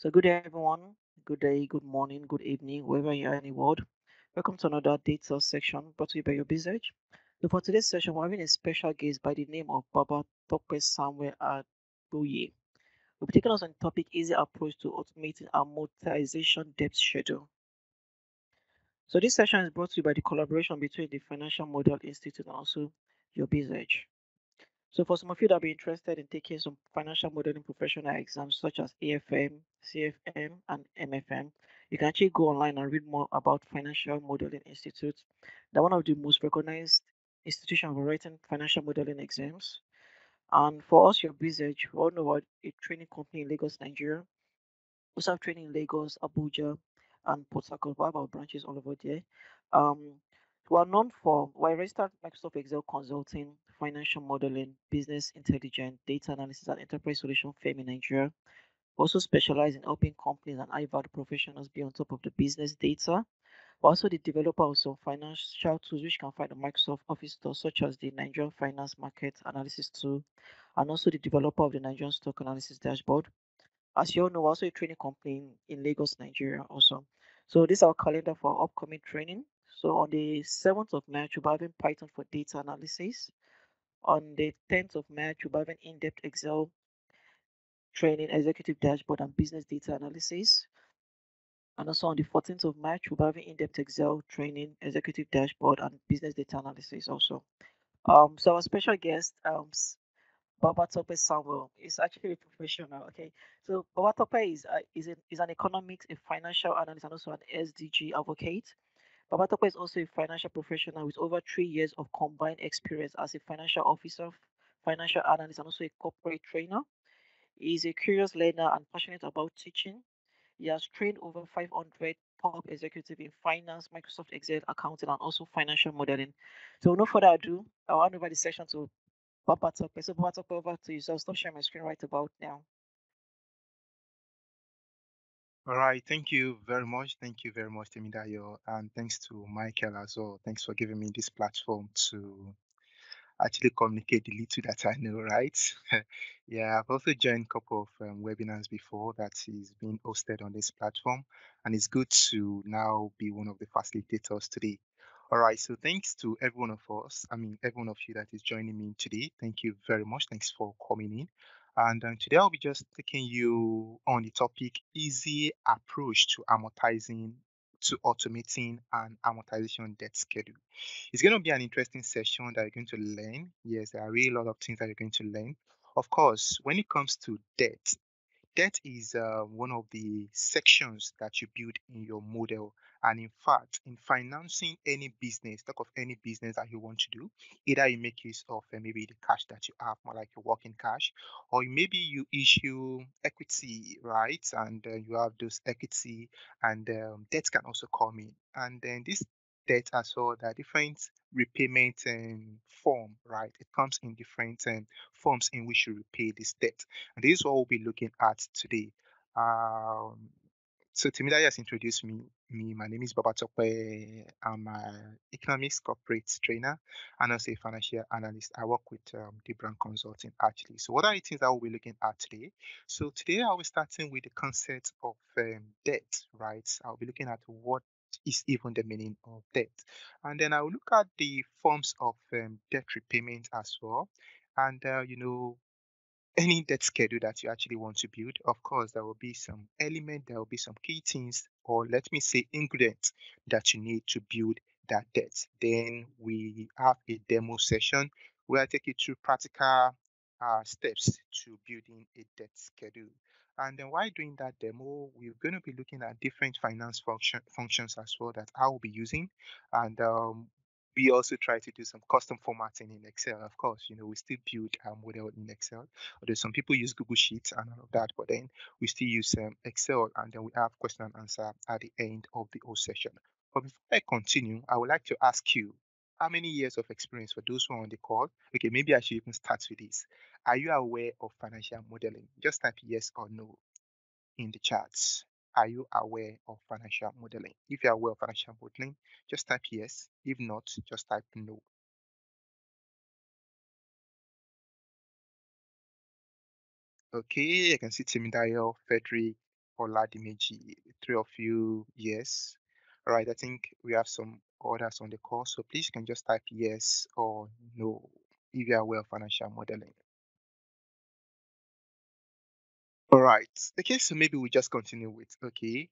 So good day, everyone. Good day, good morning, good evening, wherever you are in the world. Welcome to another data section brought to you by UrBizEdge. So for today's session, we're having a special guest by the name of Babatope Samuel Agbeyo. We'll be taking us on the topic, easy approach to automating amortization debt schedule. So this session is brought to you by the collaboration between the Financial Model Institute and also UrBizEdge. So for some of you that will be interested in taking some financial modeling professional exams such as AFM, CFM, and MFM, you can actually go online and read more about Financial Modeling Institute. They're one of the most recognized institutions for writing financial modeling exams. And for us, UrBizEdge, we all know about a training company in Lagos, Nigeria. We also have training in Lagos, Abuja, and Port Harcourt. We have our branches all over there. We are known for, we registered Microsoft Excel Consulting, Financial Modeling, Business Intelligence, Data Analysis, and Enterprise Solution firm in Nigeria. We also specialize in helping companies and high-value professionals be on top of the business data. We're also the developer of some financial tools which you can find on Microsoft Office Store, such as the Nigerian Finance Market Analysis Tool, and also the developer of the Nigerian Stock Analysis Dashboard. As you all know, we're also a training company in Lagos, Nigeria also. So this is our calendar for our upcoming training. So on the 7th of March, we'll be having Python for data analysis. On the 10th of March, we'll be having in-depth Excel training, executive dashboard, and business data analysis. And also on the 14th of March, we'll be having in-depth Excel training, executive dashboard, and business data analysis also. So our special guest, Babatope Samuel, is actually a professional. Okay, so Babatope is an economics, a financial analyst, and also an SDG advocate. Babatope is also a financial professional with over 3 years of combined experience as a financial officer, financial analyst, and also a corporate trainer. He is a curious learner and passionate about teaching. He has trained over 500 top executives in finance, Microsoft Excel, accounting, and also financial modeling. So no further ado, I'll hand over the session to Babatope. So Babatope, over to you. So I'll stop sharing my screen right about now. All right, thank you very much. Thank you very much, Temidayo, and thanks to Michael as well. Thanks for giving me this platform to actually communicate the little that I know, right? Yeah, I've also joined a couple of webinars before that is being hosted on this platform, and it's good to now be one of the facilitators today. All right, so thanks to every one of you that is joining me today. Thank you very much. Thanks for coming in. And today I'll be just taking you on the topic, easy approach to automating an amortization debt schedule. It's going to be an interesting session that you're going to learn. Yes, there are really a lot of things that you're going to learn. Of course, when it comes to debt, debt is one of the sections that you build in your model. And in fact, in financing any business, talk of any business that you want to do, either you make use of maybe the cash that you have, more like your working cash, or maybe you issue equity, right? And you have those equity, and debt can also come in. And then this debt as well, there are different repayment form, right? It comes in different forms in which you repay this debt. And this is what we'll be looking at today. So Temidayo has introduced me. My name is Babatope. I'm an economics corporate trainer and also a financial analyst. I work with Debran Consulting, actually. So what are the things that we'll be looking at today? So today I'll be starting with the concept of debt, right? I'll be looking at what is even the meaning of debt. And then I'll look at the forms of debt repayment as well. And, you know, any debt schedule that you actually want to build, of course, there will be some element, there will be some key things, or let me say ingredients that you need to build that debt. Then we have a demo session where I take you through practical steps to building a debt schedule. And then while doing that demo, we're going to be looking at different finance functions as well that I will be using. And we also try to do some custom formatting in Excel. Of course, you know, we still build our model in Excel. Although some people use Google Sheets and all of that, but then we still use Excel, and then we have question and answer at the end of the whole session. But before I continue, I would like to ask you, how many years of experience for those who are on the call? Okay, maybe I should even start with this. Are you aware of financial modeling? Just type yes or no in the chats. Are you aware of financial modeling? If you are aware of financial modeling, just type yes. If not, just type no. Okay, I can see Temidayo, Frederick, Oladimeji, three of you, yes. All right, I think we have some others on the call, so please you can just type yes or no if you are aware of financial modeling. All right, okay, so maybe we just continue with, okay,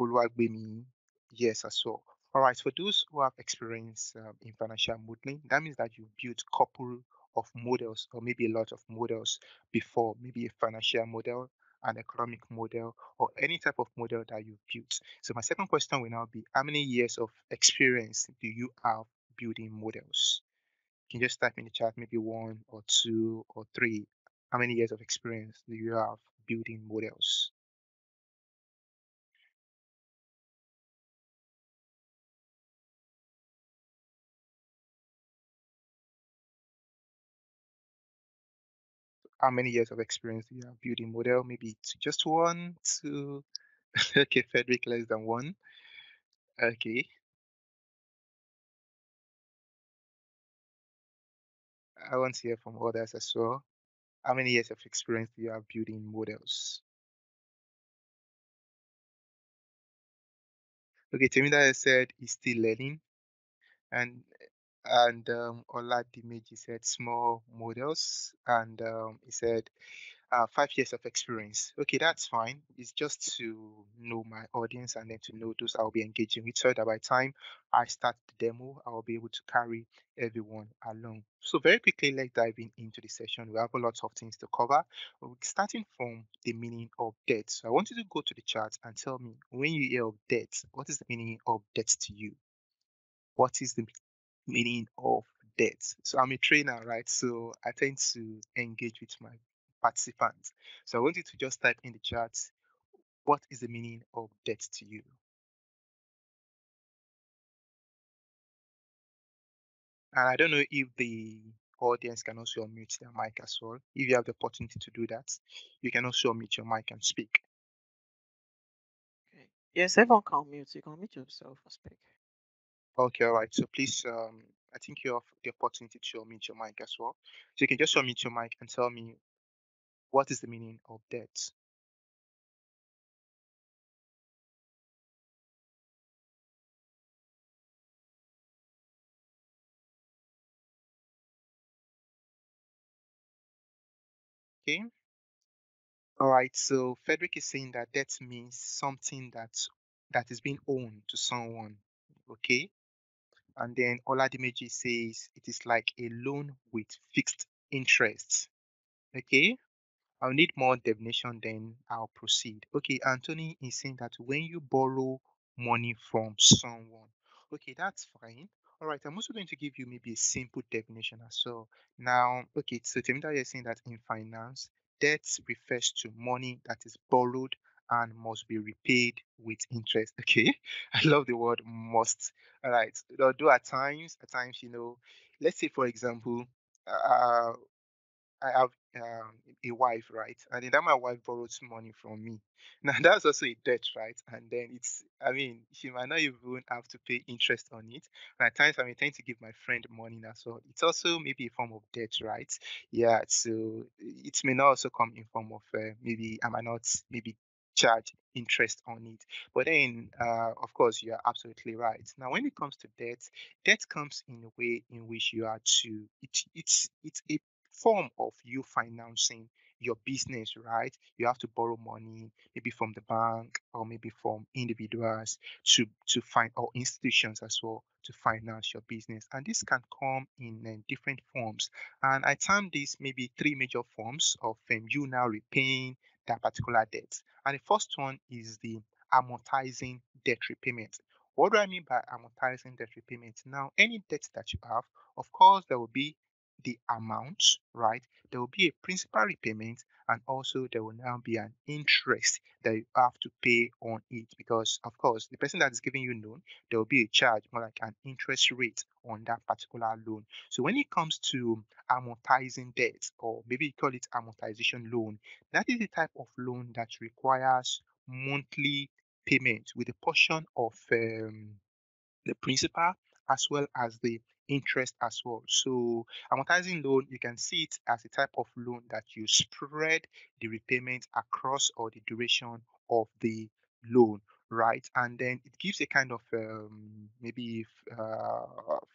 Oluwagbemi, yes as well. All right, for those who have experience in financial modeling, that means that you built a couple of models or maybe a lot of models before, maybe a financial model, an economic model, or any type of model that you built. So my second question will now be, how many years of experience do you have building models? You can just type in the chat, maybe 1 or 2 or 3. How many years of experience do you have building models? How many years of experience do you have building model? Maybe it's just 1, 2. Okay, Frederick, less than 1. Okay. I want to hear from others as well. How many years of experience do you have building models? Okay, Temida said he's still learning, and Oladimeji said small models, and he said 5 years of experience. Okay, that's fine. It's just to know my audience and then to know those I'll be engaging with, so that by the time I start the demo, I'll be able to carry everyone along. So very quickly, let's dive in into the session. We have a lot of things to cover. We're starting from the meaning of debt. So I want you to go to the chart and tell me, when you hear of debt, what is the meaning of debt to you? What is the meaning of debt? So I'm a trainer, right? So I tend to engage with my participants. So I want you to just type in the chat, what is the meaning of debt to you? And I don't know if the audience can also unmute their mic as well. If you have the opportunity to do that, you can also unmute your mic and speak. Okay. Yes, everyone can mute. You can unmute yourself and speak. Okay, all right. So please, I think you have the opportunity to unmute your mic as well. So you can just unmute your mic and tell me, what is the meaning of debt? Okay. All right. So Frederick is saying that debt means something that is being owned to someone. Okay. And then Oladimeji says it is like a loan with fixed interest. Okay, I'll need more definition, then I'll proceed. Okay, Anthony is saying that when you borrow money from someone. Okay, that's fine. All right, I'm also going to give you maybe a simple definition as well. Now, okay, so Temida is saying that in finance, debt refers to money that is borrowed and must be repaid with interest. Okay, I love the word must. All right, although at times, you know, let's say, for example, I have a wife, right? And then that my wife borrows money from me. Now, that's also a debt, right? And then it's, I mean, she might not even have to pay interest on it. And at times, I may tend to give my friend money as well. It's also maybe a form of debt, right? Yeah, so it may not also come in form of maybe, I might not maybe charge interest on it. But then, of course, you are absolutely right. Now, when it comes to debt, debt comes in a way in which you are to, it's a form of you financing your business, right? You have to borrow money, maybe from the bank or maybe from individuals to find, or institutions as well, to finance your business. And this can come in different forms. And I term these maybe three major forms of you now repaying that particular debt. And the first one is the amortizing debt repayment. What do I mean by amortizing debt repayment? Now, any debt that you have, of course, there will be the amount, right? There will be a principal repayment, and also there will now be an interest that you have to pay on it, because of course the person that is giving you loan, there will be a charge, more like an interest rate on that particular loan. So when it comes to amortizing debt, or maybe you call it amortization loan, that is the type of loan that requires monthly payment with a portion of the principal as well as the interest as well. So amortizing loan, you can see it as a type of loan that you spread the repayment across, or the duration of the loan, right? And then it gives a kind of maybe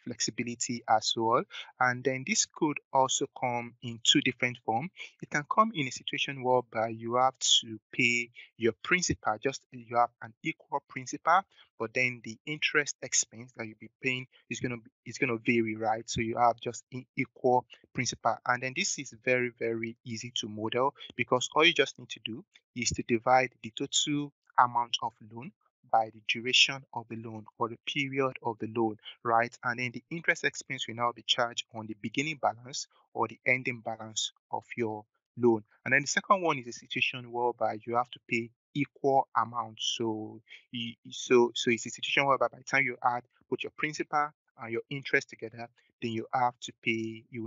flexibility as well. And then this could also come in two different forms. It can come in a situation whereby you have to pay your principal, just you have an equal principal, but then the interest expense that you'll be paying is going to vary, right? So you have just equal principal. And then this is very, very easy to model, because all you just need to do is to divide the total amount of loan by the duration of the loan or the period of the loan, right? And then the interest expense will now be charged on the beginning balance or the ending balance of your loan. And then the second one is a situation whereby you have to pay equal amount. So it's a situation whereby by the time you add put your principal and your interest together, then you will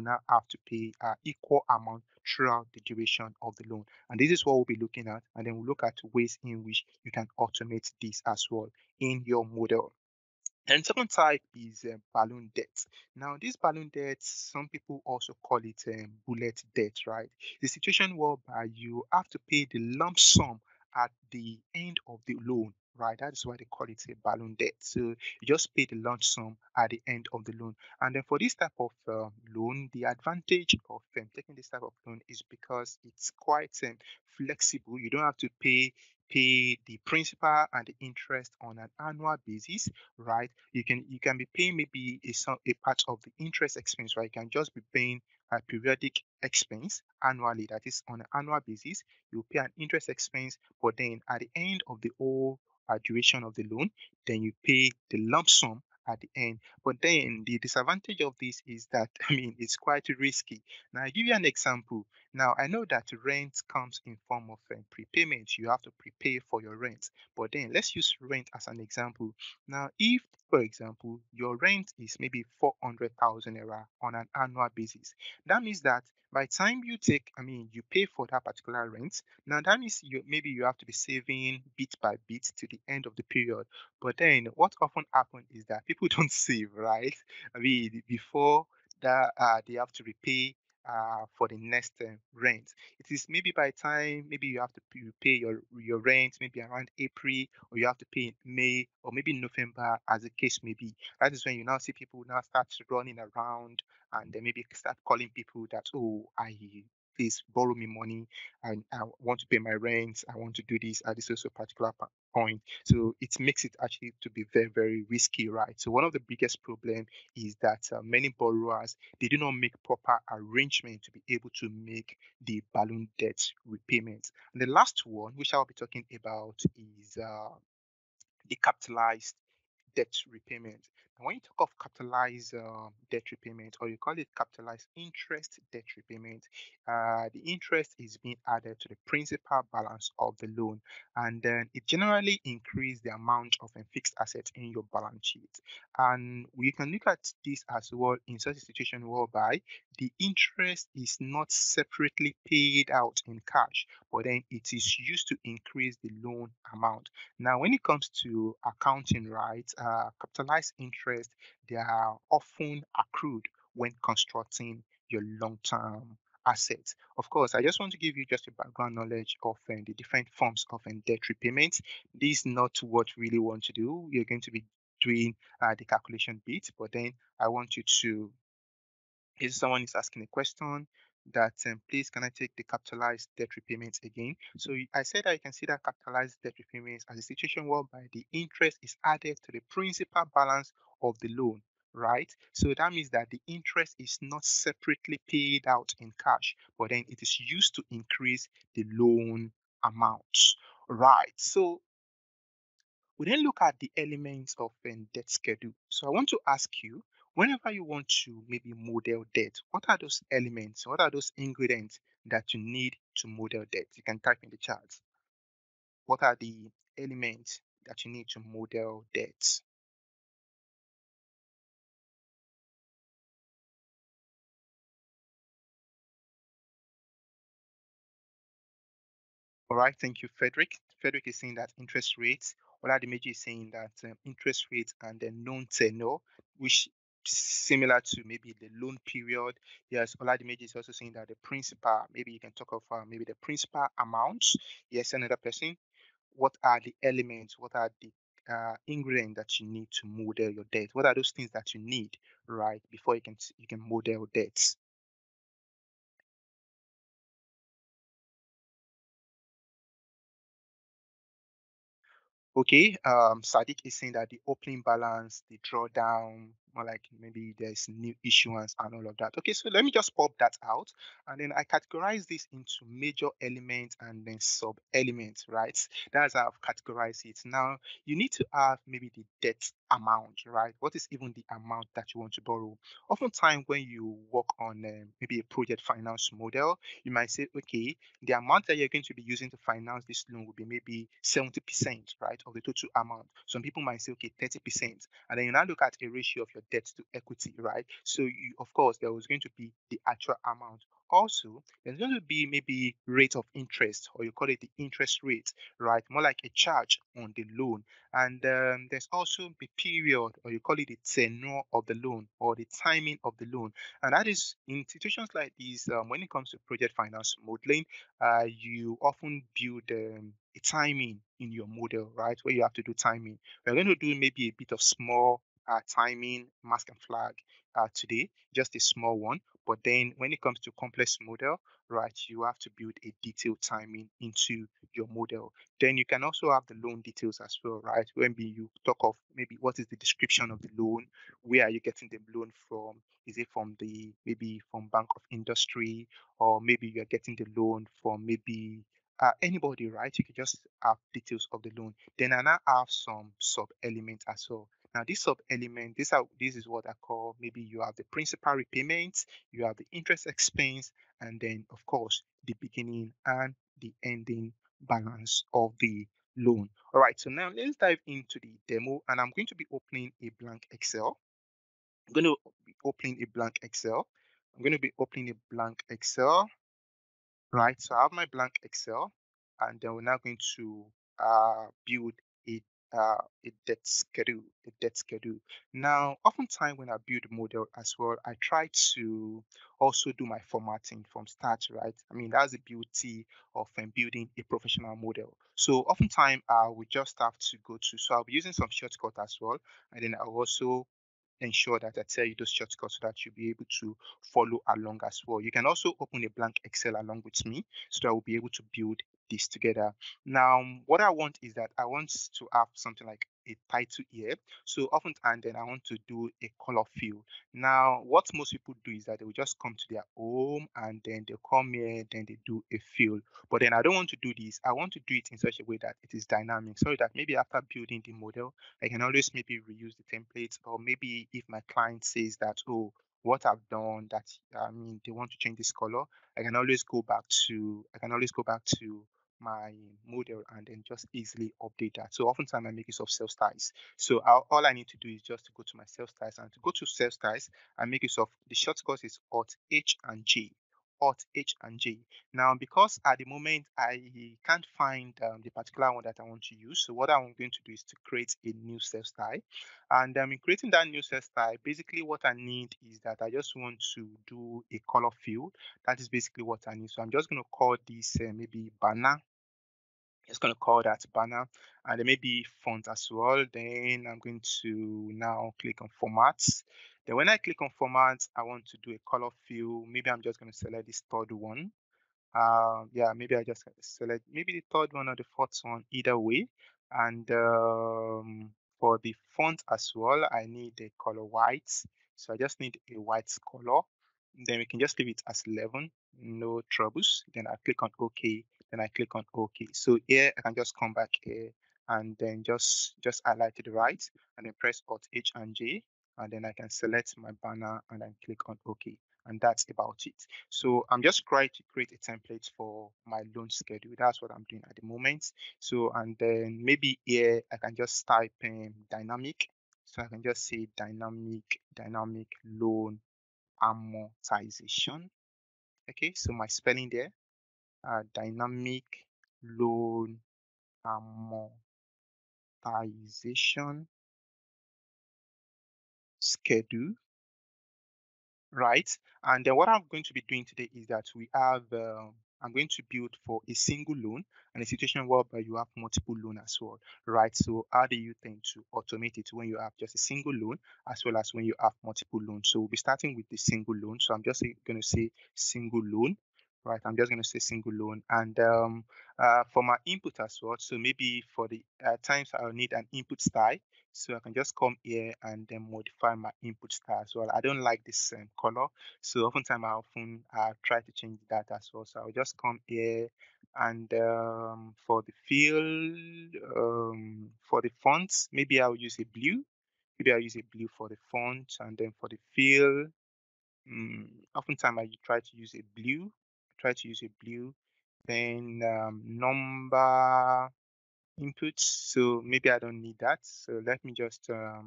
now have to pay equal amount throughout the duration of the loan. And this is what we'll be looking at, and then we'll look at ways in which you can automate this as well in your model. And second type is balloon debt. Now, this balloon debt, some people also call it bullet debt, right? The situation whereby you have to pay the lump sum at the end of the loan, right? That is why they call it a balloon debt. So you just pay the lump sum at the end of the loan. And then for this type of loan, the advantage of taking this type of loan is because it's quite flexible. You don't have to pay the principal and the interest on an annual basis, right? You can be paying maybe a part of the interest expense, right? You can just be paying a periodic expense annually. That is, on an annual basis, you pay an interest expense, but then at the end of the whole duration of the loan, then you pay the lump sum at the end. But then the disadvantage of this is that, I mean, it's quite risky. Now, I'll give you an example. Now, I know that rent comes in form of prepayment. You have to prepay for your rent. But then let's use rent as an example. Now, if, for example, your rent is maybe 400,000 naira on an annual basis, that means that by the time you pay for that particular rent, now that means you have to be saving bit by bit to the end of the period. But then what often happens is that people don't save, right? I mean, before that, they have to repay for the next rent. It is maybe by time, maybe you have to pay your rent maybe around April, or you have to pay in May, or maybe November, as the case may be. That is when you now see people now start running around, and they maybe start calling people that, oh, please borrow me money, and I want to pay my rent, I want to do this at this also particular point. So it makes it actually to be very, very risky, right? So one of the biggest problem is that many borrowers, they do not make proper arrangement to be able to make the balloon debt repayments. And the last one, which I'll be talking about, is the capitalized debt repayment. And when you talk of capitalized debt repayment, or you call it capitalized interest debt repayment, the interest is being added to the principal balance of the loan, and then it generally increases the amount of fixed assets in your balance sheet. And we can look at this as well in such a situation whereby the interest is not separately paid out in cash, but then it is used to increase the loan amount. Now, when it comes to accounting, right, capitalized interest, they are often accrued when constructing your long-term assets. Of course, I just want to give you just a background knowledge of the different forms of debt repayments. This is not what we really want to do. You're going to be doing the calculation bit, but then I want you to, if someone is asking a question, that please, can I take the capitalized debt repayments again? So I said that you consider capitalized debt repayments as a situation whereby the interest is added to the principal balance of the loan, right? So that means that the interest is not separately paid out in cash, but then it is used to increase the loan amount, right? So we then look at the elements of debt schedule. So I want to ask you, whenever you want to maybe model debt, what are those elements? What are those ingredients that you need to model debt? You can type in the chat. What are the elements that you need to model debt? All right, thank you, Frederick. Frederick is saying that interest rates. Olademeji is saying that interest rates and the known tenor, which similar to maybe the loan period. Yes, Olademeji is also saying that the principal, maybe you can talk of maybe the principal amount. Yes, another person. what are the elements, what are the ingredients that you need to model your debt? What are those things that you need, right, before you can model debts? Okay, Sadiq is saying that the opening balance, the drawdown, or like maybe there's new issuance and all of that. Okay, so let me just pop that out. And then I categorize this into major elements and then sub elements, right? That's how I've categorized it. Now, you need to have maybe the debt amount, right? What is even the amount that you want to borrow? Oftentimes, when you work on maybe a project finance model, you might say, okay, the amount that you're going to be using to finance this loan will be maybe 70%, right, of the total amount. Some people might say, okay, 30%. And then you now look at a ratio of your debt to equity, right? So, you, of course, there was going to be the actual amount. Also, there's going to be maybe rate of interest, or you call it the interest rate, right? More like a charge on the loan. And there's also the period, or you call it the tenure of the loan, or the timing of the loan. And that is institutions like these, when it comes to project finance modeling, you often build a timing in your model, right? Where you have to do timing. We're going to do maybe a bit of small timing, mask and flag today, just a small one. But then when it comes to complex model, right, you have to build a detailed timing into your model. Then you can also have the loan details as well, right? When you talk of maybe what is the description of the loan, where are you getting the loan from? Is it from the maybe from Bank of Industry, or maybe you're getting the loan from maybe anybody, right? You can just have details of the loan. Then I now have some sub elements as well. Now, this sub-element, this is what I call, maybe you have the principal repayments, you have the interest expense, and then, of course, the beginning and the ending balance of the loan. All right, so now let's dive into the demo, and I'm going to be opening a blank Excel. I'm going to be opening a blank Excel, right? So I have my blank Excel, and then we're now going to build a debt schedule. Now, oftentimes when I build model as well, I try to also do my formatting from start, right? I mean, that's the beauty of building a professional model. So oftentimes we just have to go to, so I'll be using some shortcuts as well. And then I'll also ensure that I tell you those shortcuts so that you'll be able to follow along as well. You can also open a blank Excel along with me so that I will be able to build this together. Now, what I want is that I want to have something like a title here. So often, and then I want to do a color field. Now, what most people do is that they will just come to their home and then they come here, then they do a field. But then I don't want to do this. I want to do it in such a way that it is dynamic, so that maybe after building the model, I can always maybe reuse the templates, or maybe if my client says that, oh, what I've done that, I mean, they want to change this color, I can always go back to my model and then just easily update that. So oftentimes I make use of sales styles. So all I need to do is just to go to my sales styles, and to go to sales styles, I make use of the shortcut is Alt H and J. Now, because at the moment I can't find the particular one that I want to use, so what I'm going to do is to create a new sales style. And in creating that new sales style, basically what I need is that I just want to do a color field. That is basically what I need. So I'm just going to call this maybe banner. Just going to call that banner, and there may be font as well. Then I'm going to now click on formats. Then when I click on formats, I want to do a color field. Maybe I'm just going to select this third one. Yeah, maybe I just select maybe the third one or the fourth one, either way. And for the font as well, I need a color white. So I just need a white color. Then we can just leave it as 11, no troubles. Then I click on OK. So here I can just come back here and then just highlight to the right and then press Alt H and J, and then I can select my banner and then click on OK. And that's about it. So I'm just trying to create a template for my loan schedule. That's what I'm doing at the moment. So, and then maybe here I can just type in dynamic. So I can just say dynamic loan amortization. Okay, so my spelling there. Dynamic loan amortization schedule, right? And then what I'm going to be doing today is that we have I'm going to build for a single loan and a situation whereby you have multiple loans as well, right? So how do you tend to automate it when you have just a single loan as well as when you have multiple loans? So we'll be starting with the single loan. So I'm just going to say single loan, right? I'm just going to say single loan. And for my input as well, so maybe for the times I'll need an input style. So I can just come here and then modify my input style as well. I don't like this color, so oftentimes I try to change that as well. So I'll just come here and for the field, for the fonts, maybe I'll use a blue. Maybe I'll use a blue for the font, and then for the field, oftentimes I try to use a blue. Then number. Inputs, so maybe I don't need that. So let me just I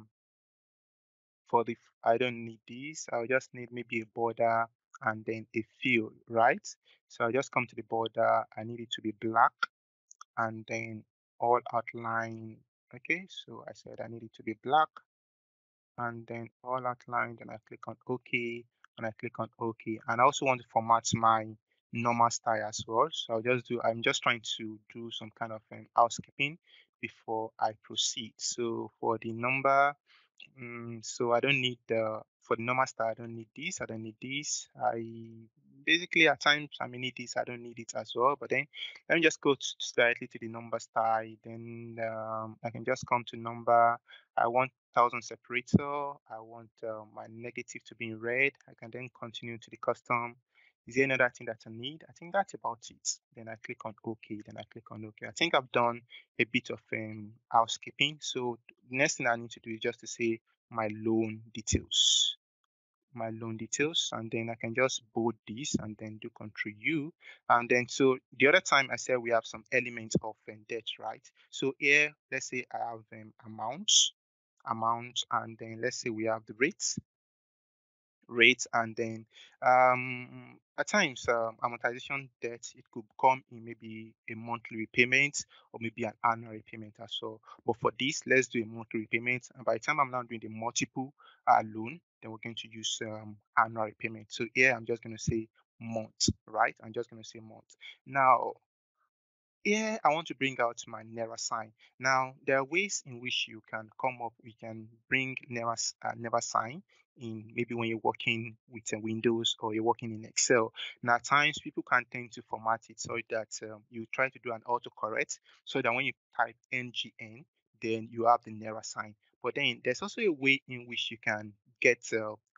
don't need these. I'll just need maybe a border and then a field, right? So I'll just come to the border. I need it to be black and then all outline. Okay, so I said I need it to be black and then all outlined, and I click on OK and I click on OK. And I also want to format my normal style as well. So I'll just do, I'm just trying to do some kind of housekeeping before I proceed. So for the number, so I don't need the, for the normal style, I don't need this, I don't need this. I basically at times I may need this, I don't need it as well. But then let me just go slightly to the number style. Then I can just come to number. I want 1000 separator. I want my negative to be in red. I can then continue to the custom. Is there another thing that I need? I think that's about it. Then I click on OK. Then I click on OK. I think I've done a bit of housekeeping. So the next thing I need to do is just to say my loan details. My loan details. And then I can just bold this and then do Control U. And then so the other time I said we have some elements of debt, right? So here, let's say I have amount, and then let's say we have the rates, and then at times amortization debt, it could come in maybe a monthly repayment or maybe an annual repayment as well. But for this, let's do a monthly repayment, and by the time I'm now doing the multiple loan, then we're going to use annual repayment. So here I'm just going to say month, right? I'm just going to say month. Now here I want to bring out my Naira sign. Now there are ways in which you can come up, we can bring Naira sign in, maybe when you're working with Windows or you're working in Excel. Now at times people can tend to format it so that you try to do an autocorrect so that when you type NGN, then you have the Naira sign. But then there's also a way in which you can get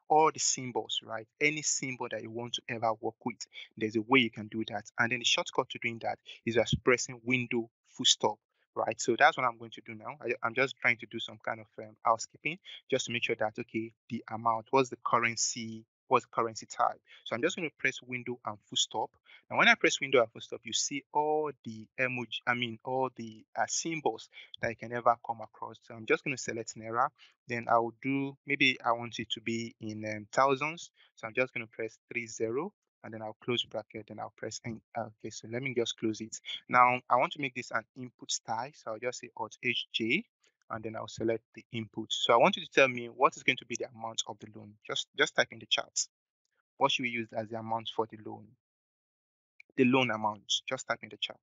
all the symbols, right? Any symbol that you want to ever work with, there's a way you can do that. And then the shortcut to doing that is just pressing window full stop. Right, so that's what I'm going to do now. I'm just trying to do some kind of housekeeping just to make sure that, okay, the amount, what's the currency type. So I'm just going to press window and full stop. And when I press window and full stop, you see all the emoji, all the symbols that you can ever come across. So I'm just going to select Naira. Then I will do, maybe I want it to be in thousands. So I'm just going to press 30. And then I'll close bracket and I'll press N. Okay, so let me just close it. Now I want to make this an input style, so I'll just say Alt HJ, and then I'll select the input. So I want you to tell me what is going to be the amount of the loan. Just type in the chat. What should we use as the amount for the loan? The loan amount. Just type in the chat.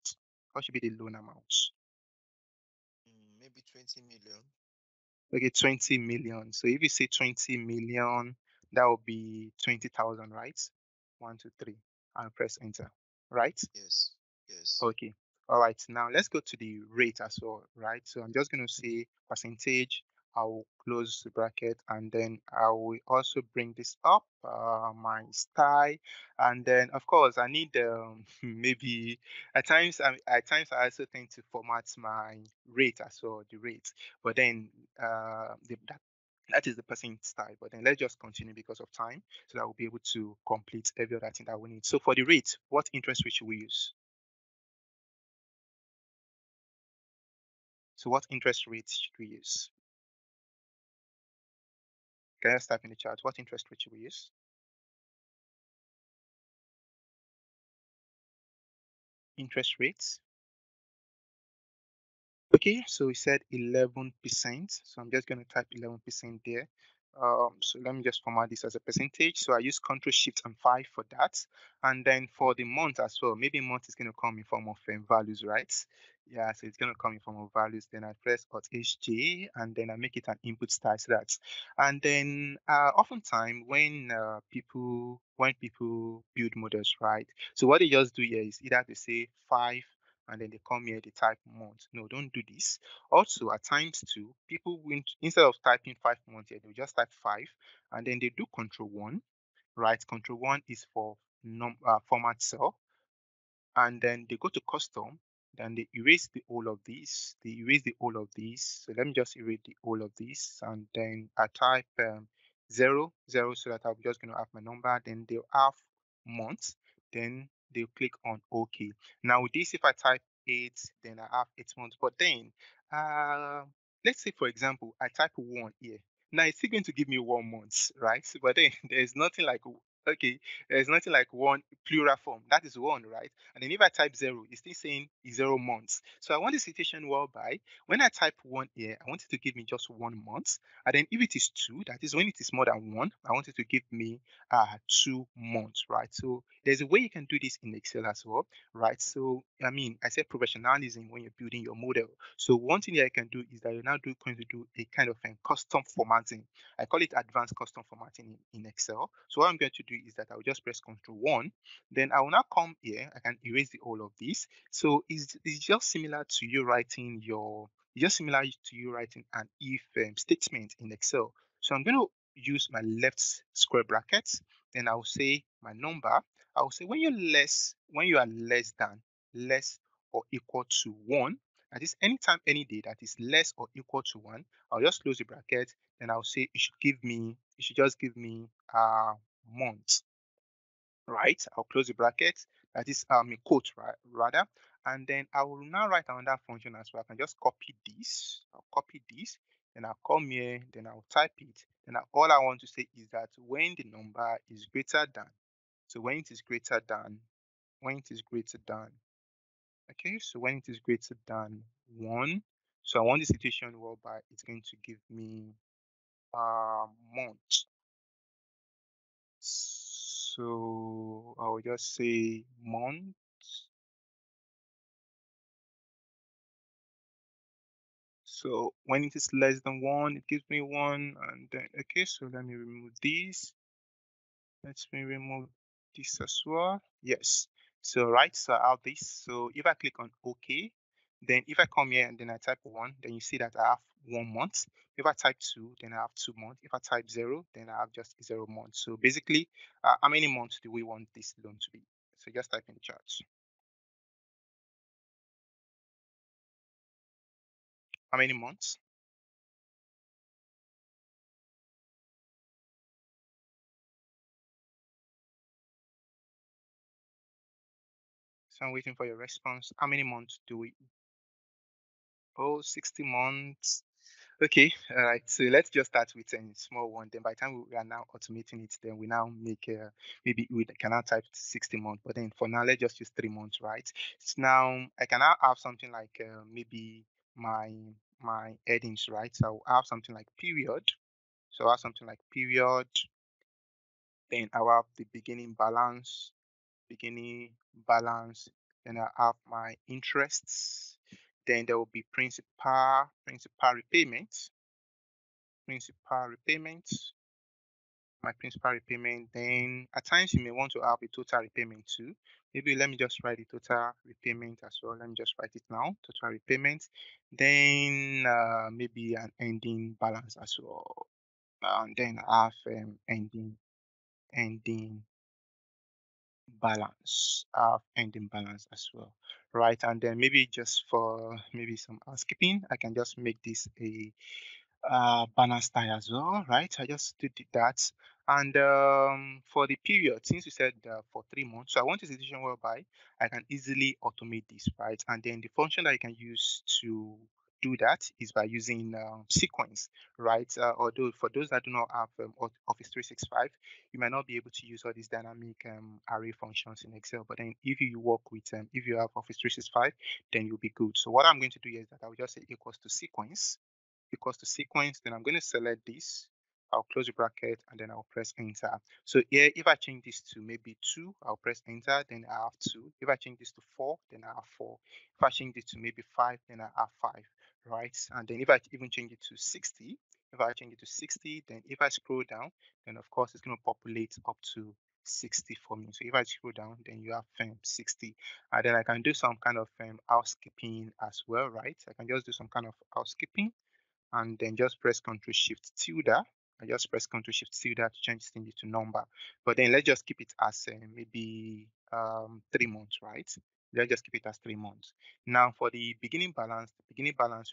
What should be the loan amount? Maybe 20 million. Okay, 20 million. So if you say 20 million, that will be 20,000, right? 1, 2, 3, and press enter, right? Yes. Okay, all right. Now let's go to the rate as well, right? So I'm just going to say percentage. I'll close the bracket, and then I will also bring this up, my style, and then of course I need maybe at times I also tend to format my rate as well, the rate. But then that is the percent style. But then let's just continue because of time, so that we'll be able to complete every other thing that we need. So for the rate, what interest rate should we use? So what interest rate should we use? Can I just type in the chat? What interest rate should we use? Interest rates. Okay, so we said 11%. So I'm just going to type 11% there. So let me just format this as a percentage. So I use Ctrl Shift and 5 for that. And then for the month as well, maybe month is going to come in form of values, right? Yeah, so it's going to come in form of values. Then I press .hj and then I make it an input style so that. And then oftentimes when people build models, right? So what they just do here is either they say 5 and then they come here, they type month. No, don't do this. Also, at times too, people went, instead of typing 5 months here, they'll just type 5 and then they do Control 1, right? Control 1 is for format cell, and then they go to custom. Then they erase the all of these. They erase the all of these. So let me just erase the all of these, and then I type 0, 0, so that I'm just going to have my number. Then they'll have months. Then they'll click on OK. Now with this, if I type 8, then I have 8 months. But then, let's say for example, I type 1 here. Now it's still going to give me 1 month, right? But then there's nothing like. Okay, there's nothing like 1 plural form. That is 1, right? And then if I type 0, it's still saying 0 months. So I want the situation whereby when I type 1 here, I want it to give me just 1 month. And then if it is 2, that is when it is more than 1, I want it to give me 2 months, right? So there's a way you can do this in Excel as well, right? So, I mean, I said professionalism when you're building your model. So one thing that I can do is that you're now going to do a kind of custom formatting. I call it advanced custom formatting in Excel. So what I'm going to do is that I will just press Control 1, then I will now come here. I can erase the all of this. So it's just similar to you writing an if statement in Excel. So I'm going to use my left square brackets, then I will say my number. I will say when you are less or equal to 1. That is anytime, any day that is less or equal to 1. I'll just close the bracket, then I'll say it should just give me months, right? I'll close the bracket. That is a quote, right? Rather, and then I will now write another function as well. I can just copy this. I'll copy this, then I'll come here, then I'll type it. Then all I want to say is that when the number is greater than. So when it is greater than. Okay, so when it is greater than 1. So I want the situation whereby it's going to give me months. So I'll just say month. So when it is less than 1, it gives me 1, and then okay. So let me remove this. Let me remove this as well. Yes. So right. So I have this. So if I click on OK, then if I come here and then I type 1, then you see that I have 1 month. If I type 2, then I have 2 months. If I type 0, then I have just 0 months. So basically, how many months do we want this loan to be? So just type in the chart. How many months? So I'm waiting for your response. How many months do we? Oh, 60 months. Okay, all right. So let's just start with a small one. Then by the time we are now automating it, then we now make maybe we can now type 60 months. But then for now, let's just use 3 months, right? So now I can now have something like maybe my headings, right? So I'll have something like period. So I'll have something like period. Then I'll have the beginning balance. Then I'll have my interests. Then there will be principal repayment, my principal repayment. Then at times you may want to have a total repayment too. Maybe let me just write the total repayment as well. Let me just write it now, total repayment. Then maybe an ending balance as well. And then I have ending balance, ending balance as well, right? And then maybe just for maybe some housekeeping, I can just make this a banner style as well, right? I just did that. And for the period, since you said for 3 months, so I want a situation whereby I can easily automate this, right? And then the function that I can use to do that is by using sequence, right? Although for those that do not have Office 365, you might not be able to use all these dynamic array functions in Excel. But then if you work with if you have Office 365, then you'll be good. So what I'm going to do here is that I will just say equals to sequence, then I'm going to select this. I'll close the bracket and then I'll press enter. So here, if I change this to maybe 2, I'll press enter, then I have 2. If I change this to 4, then I have 4. If I change this to maybe 5, then I have 5, right? And then if I even change it to 60, if I change it to 60, then if I scroll down, then of course it's going to populate up to 60 for me. So if I scroll down, then you have 60, and then I can do some kind of housekeeping as well, right? I can just do some kind of housekeeping, and then just press Ctrl Shift tilde. I just press Ctrl Shift tilde to change things to number. But then let's just keep it as maybe 3 months, right? Let's just keep it as 3 months. Now for the beginning balance,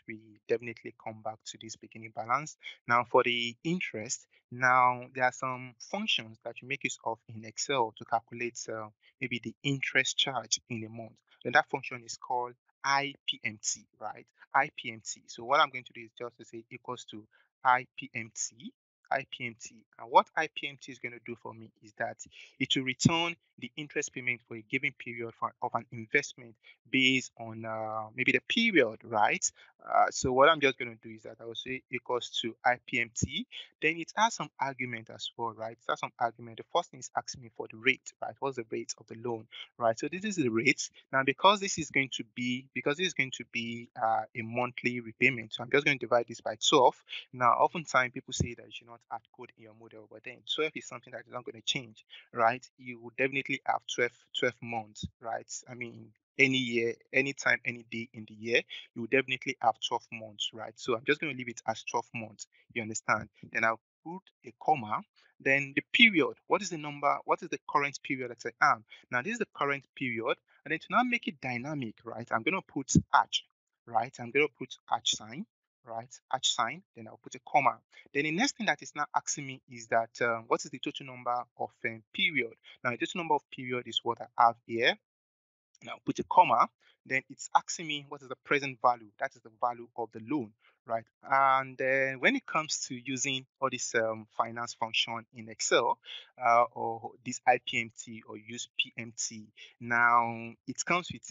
we definitely come back to this beginning balance. Now for the interest, now there are some functions that you make use of in Excel to calculate maybe the interest charge in a month. And that function is called IPMT, right? IPMT. So what I'm going to do is just to say equals to IPMT. And what IPMT is going to do for me is that it will return the interest payment for a given period of an investment based on maybe the period, right? So what I'm just going to do is that I will say equals to IPMT. Then it has some argument as well, right? It has some argument. The first thing is asking me for the rate, right? What's the rate of the loan, right? So this is the rate. Now, because this is going to be a monthly repayment, so I'm just going to divide this by 12. Now, oftentimes people say that you should not add code in your model, but then 12 is something that is not going to change, right? You will definitely have 12 months, right? I mean, any year, anytime, any day in the year, you will definitely have 12 months, right? So I'm just going to leave it as 12 months. You understand? Then I'll put a comma. Then the period. What is the number? What is the current period that I am? Now this is the current period, and then to now make it dynamic, right? I'm going to put @ right? I'm going to put @ sign. Right, @ sign, then I'll put a comma. Then the next thing that is now asking me is that what is the total number of period? Now the total number of period is what I have here. Now put a comma. Then it's asking me what is the present value. That is the value of the loan, right? And then when it comes to using all this finance function in Excel or this IPMT or use PMT, now it comes with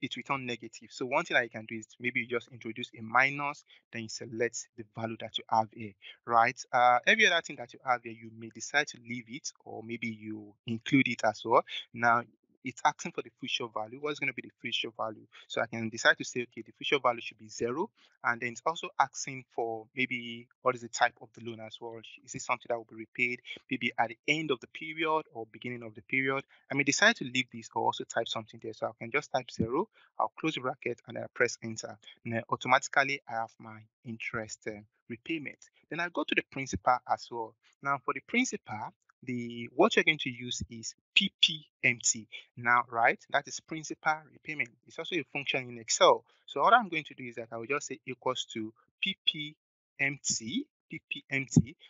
it returns negative. So one thing that you can do is maybe you just introduce a minus, then you select the value that you have here, right? Every other thing that you have here, you may decide to leave it, or maybe you include it as well. Now it's asking for the future value. What's going to be the future value? So I can decide to say, okay, the future value should be 0. And then it's also asking for maybe what is the type of the loan as well. Is it something that will be repaid maybe at the end of the period or beginning of the period? I may decide to leave this or also type something there. So I can just type 0. I'll close the bracket and I press enter. Now automatically I have my interest repayment. Then I go to the principal as well. Now for the principal, what you're going to use is PPMT now, right? That is principal repayment. It's also a function in Excel. So all I'm going to do is that I will just say equals to PPMT.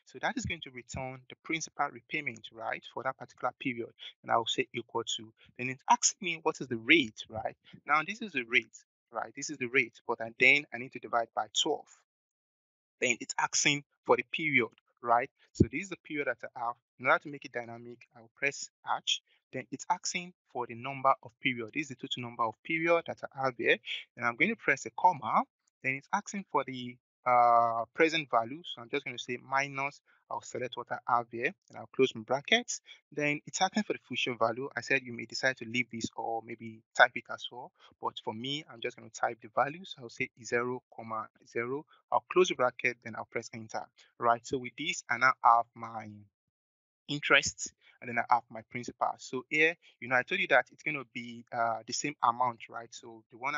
So that is going to return the principal repayment, right, for that particular period. And I will say equal to. Then it asks me what is the rate, right? Now this is the rate, right? This is the rate, but then I need to divide by 12. Then it's asking for the period, right? So this is the period that I have. In order to make it dynamic, I will press #. Then it's asking for the number of period. This is the total number of period that I have there. And I'm going to press a comma. Then it's asking for the present value. So I'm just going to say minus. I'll select what I have there and I'll close my brackets. Then it's asking for the future value. I said you may decide to leave this or maybe type it as well. But for me, I'm just going to type the values. I'll say 0, 0. I'll close the bracket. Then I'll press enter. Right. So with this, I now have my interest and then I have my principal. So here, you know, I told you that it's going to be the same amount, right? So the one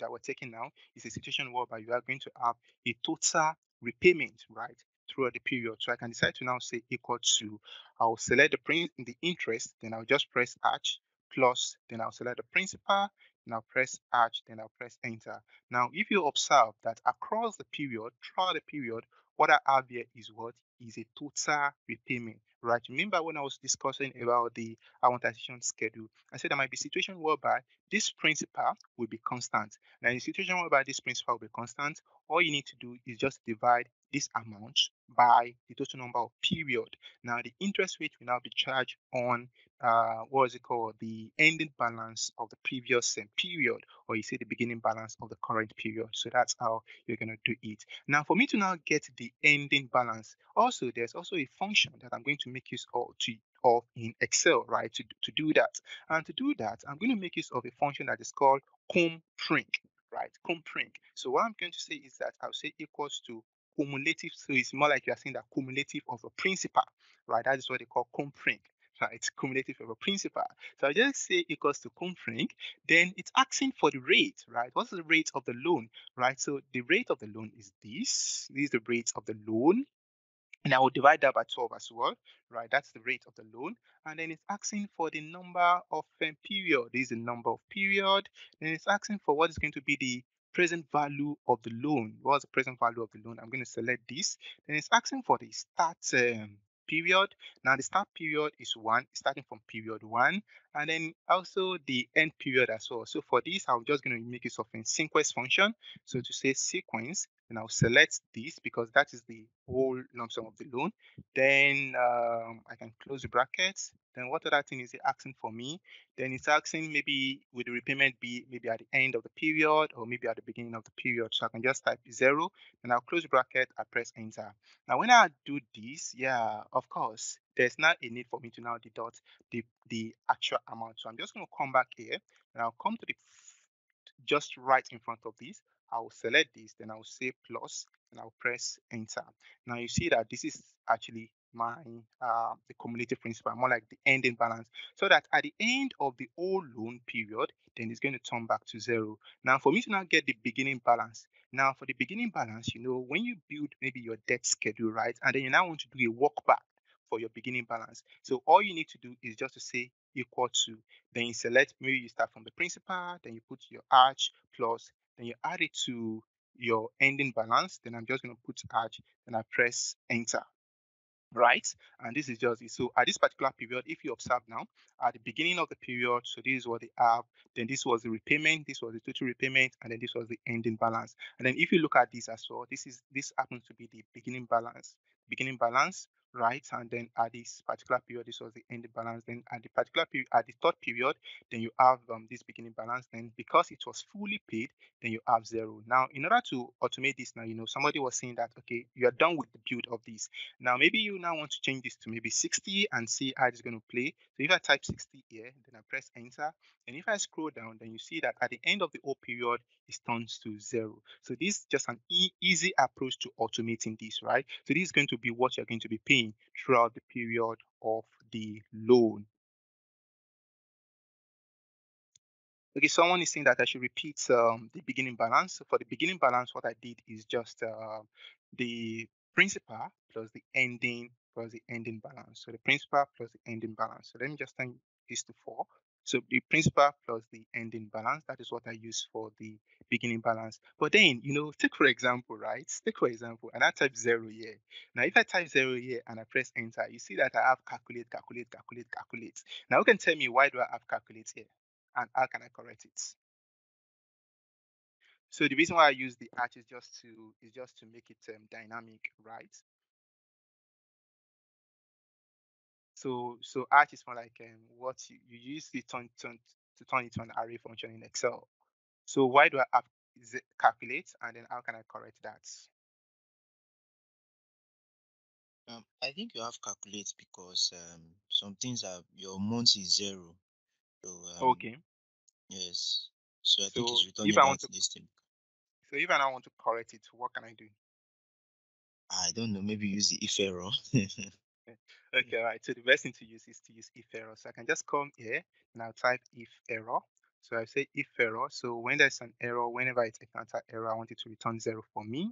that we're taking now is a situation whereby you are going to have a total repayment, right, throughout the period. So I can decide to now say equal to. I'll select the interest, then I'll just press # plus, then I'll select the principal, then I'll press # then I'll press enter. Now, if you observe that across the period, throughout the period, what I have here is what is a total repayment. Right. Remember when I was discussing about the amortization schedule, I said there might be a situation whereby this principal will be constant. Now, in a situation whereby this principal will be constant, all you need to do is just divide this amount by the total number of period. Now the interest rate will now be charged on the ending balance of the previous period, or you say the beginning balance of the current period. So that's how you're going to do it. Now for me to now get the ending balance, also there's also a function that I'm going to make use of in Excel, right, to do that. And to do that, I'm going to make use of a function that is called CUMPRINC, right? CUMPRINC. So what I'm going to say is that I'll say equals to cumulative. So it's more like you're saying that cumulative of a principal, right? That is what they call CUMPRINC. It's cumulative of a principal. So I just say equals to CUMPRINC, then it's asking for the rate, right? What's the rate of the loan, right? So the rate of the loan is this. This is the rate of the loan. And I will divide that by 12 as well, right? That's the rate of the loan. And then it's asking for the number of period. This is the number of period. Then it's asking for what is going to be the present value of the loan. What's the present value of the loan? I'm going to select this. Then it's asking for the start period. Now the start period is one, starting from period one, and then also the end period as well. So for this, I'm just going to make use of a sequence function. So to say sequence, and I'll select this because that is the whole lump sum of the loan. Then I can close the brackets. Then what other thing is it asking for me? Then it's asking maybe would the repayment be maybe at the end of the period or maybe at the beginning of the period. So I can just type 0 and I'll close the bracket. I press enter. Now when I do this, yeah, of course, there's not a need for me to now deduct the actual amount. So I'm just going to come back here and I'll come to the just right in front of this. I'll select this, then I'll say plus and I'll press enter. Now you see that this is actually my the cumulative principal, more like the ending balance, so that at the end of the whole loan period, then it's going to turn back to 0. Now for me to now get the beginning balance. Now for the beginning balance, you know, when you build maybe your debt schedule, right, and then you now want to do a walk back for your beginning balance. So all you need to do is just to say equal to, then you select, maybe you start from the principal, then you put your arch plus, then you add it to your ending balance. Then I'm just going to put arch and I press enter. Right, and this is just it. So at this particular period, if you observe now, at the beginning of the period, so this is what they have, then this was the repayment, this was the total repayment, and then this was the ending balance. And then if you look at this as well, this happens to be the beginning balance, right? And then at this particular period, this was the ending balance. Then at the particular period, at the third period, then you have this beginning balance. Then because it was fully paid, then you have 0. Now, in order to automate this, now, you know, somebody was saying that, okay, you are done with the build of this. Now, maybe you now want to change this to maybe 60 and see how it's going to play. So if I type 60 here, then I press enter. And if I scroll down, then you see that at the end of the whole period, it turns to 0. So this is just an easy approach to automating this, right? So this is going to be what you're going to be paying throughout the period of the loan. Okay, someone is saying that I should repeat the beginning balance. So for the beginning balance, what I did is just the principal plus the ending balance. So the principal plus the ending balance. So let me just turn this to 4. So the principal plus the ending balance, that is what I use for the beginning balance. But then, you know, take for example, right? Take for example, and I type 0 here. Now, if I type 0 here and I press enter, you see that I have calculate. Now, you can tell me why do I have calculate here? And how can I correct it? So the reason why I use the arch is just to make it dynamic, right? So arch is more like what you use to turn it to an array function in Excel. So why do I have calculate, and then how can I correct that? I think you have calculate because some things are your month is 0. So, okay. Yes. So I think it's returning out this thing. So if I now want to correct it, what can I do? I don't know. Maybe use the if error. Okay, right. So the best thing to use is to use if error. So I can just come here and I'll type if error. So I say if error. So when there's an error, whenever it's a counter error, I want it to return 0 for me.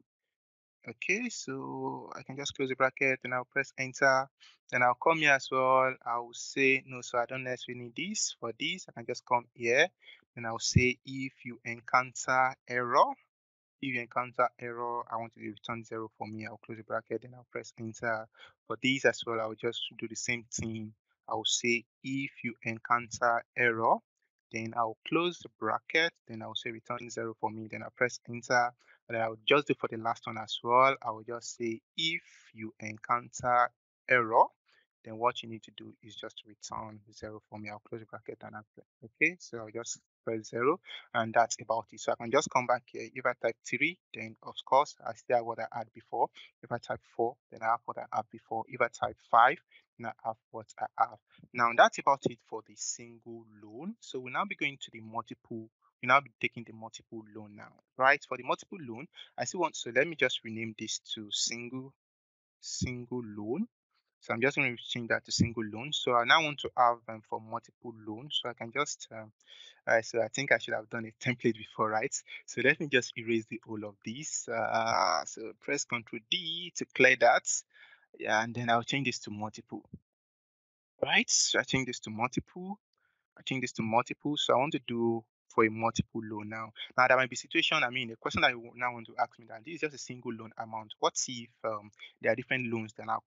Okay, so I can just close the bracket and I'll press enter. Then I'll come here as well. I'll say no, so I don't necessarily need this for this. I can just come here and I'll say if you encounter error. If you encounter error, I want it to return 0 for me. I'll close the bracket and I'll press enter. For these as well, I'll just do the same thing. I'll say if you encounter error, then I'll close the bracket. Then I'll say return 0 for me. Then I'll press enter. that I would just do for the last one as well. I will just say if you encounter error, then what you need to do is just return 0 for me. I'll close the bracket and I'll play. Okay, so I'll just press 0 and that's about it. So I can just come back here. If I type 3, then of course I still have what I had before. If I type 4, then I have what I had before. If I type 5, then I have what I have. Now that's about it for the single loan. So we'll now be going to the multiple. We'll now be taking the multiple loan now, right? For the multiple loan, I still want, so let me just rename this to single loan. So I'm just going to change that to single loan. So I now want to have for multiple loans. So I can just, so I think I should have done a template before, right? So let me just erase the whole of this. So press Ctrl D to clear that. Yeah, and then I'll change this to multiple, right? So I change this to multiple. I change this to multiple. So I want to do for a multiple loan now. Now there might be situation, I mean, the question that you now want to ask me that this is just a single loan amount. What if there are different loans that now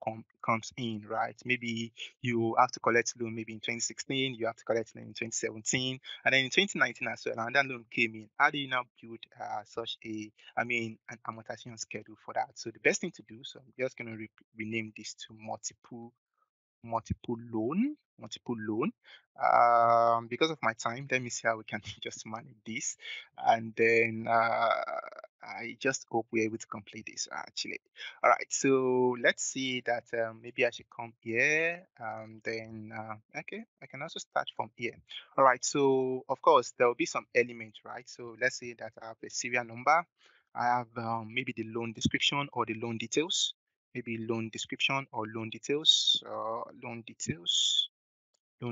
comes in, right? Maybe you have to collect loan maybe in 2016, you have to collect loan in 2017, and then in 2019 as well, and that loan came in. How do you now build such a, I mean, an amortization schedule for that? So the best thing to do, so I'm just going to rename this to multiple loan because of my time. Let me see how we can just manage this, and then I just hope we're able to complete this actually. All right, so let's see that maybe I should come here, then okay, I can also start from here. All right, so of course there will be some elements, right? So let's say that I have a serial number, I have maybe the loan description or the loan details. Maybe loan description or loan details, and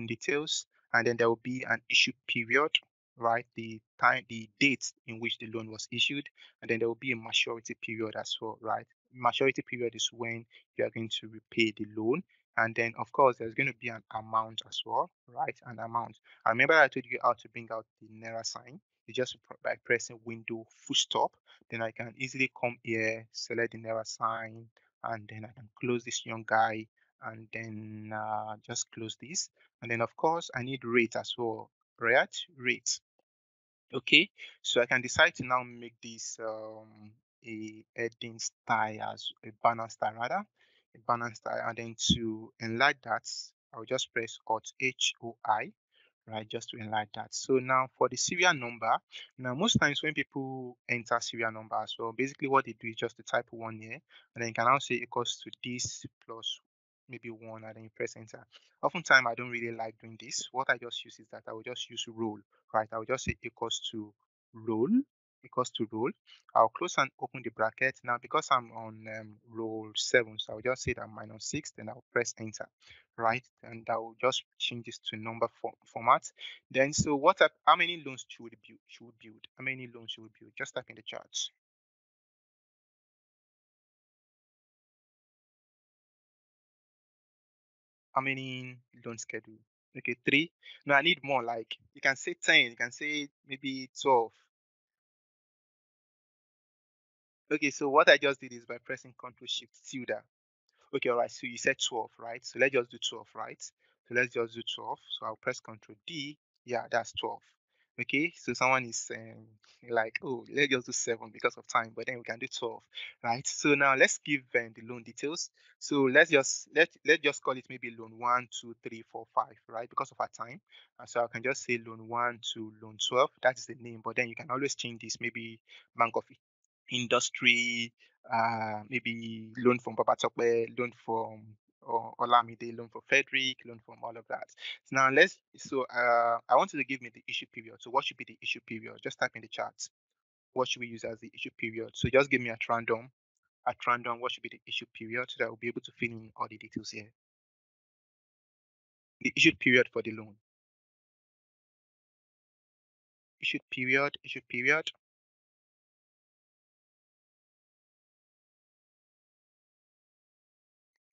then there will be an issue period, right? The time, the date in which the loan was issued, and then there will be a maturity period as well, right? Maturity period is when you are going to repay the loan, and then of course there's going to be an amount as well, right? An amount. I remember I told you how to bring out the Naira sign. It's just by pressing Window F-stop. Then I can easily come here, select the Naira sign, and then I can close this young guy, and then just close this. And then of course I need rate as well, right? Rate. Okay, so I can decide to now make this a heading style, as a banner style rather, a banner style. And then to enlarge that, I'll just press Alt HOI, right? Just to enlarge that. So now for the serial number, now most times when people enter serial number, so basically what they do is just to type 1 here, and then you can now say equals to this plus maybe 1, and then you press enter. Oftentimes I don't really like doing this. What I just use is that I will just use roll, right? I will just say equals to roll. I'll close and open the bracket. Now because I'm on row 7, so I'll just say that -6, then I'll press enter, right? And I'll just change this to number format. Then so what are, how many loans should we build, how many loans should we build? Just type in the charts. How many loan schedule? Okay, 3. No, I need more. Like you can say 10, you can say maybe 12. Okay, so what I just did is by pressing Ctrl-Shift-Tilde. Okay, all right, so you said 12, right? So let's just do 12, right? So let's just do 12. So I'll press Ctrl-D. Yeah, that's 12. Okay, so someone is saying like, oh, let's just do 7 because of time, but then we can do 12, right? So now let's give the loan details. So let's just call it maybe loan 1, 2, 3, 4, 5, right? Because of our time. So I can just say loan 1 to loan 12. That is the name, but then you can always change this, maybe Bank of Industry, maybe loan from Babatope, loan from Olamide, loan from Frederick, loan from all of that. So now let's, so I want you to give me the issue period. So what should be the issue period? Just type in the chat. What should we use as the issue period? So just give me at random, what should be the issue period, so that I'll be able to fill in all the details here. The issue period for the loan. Issue period.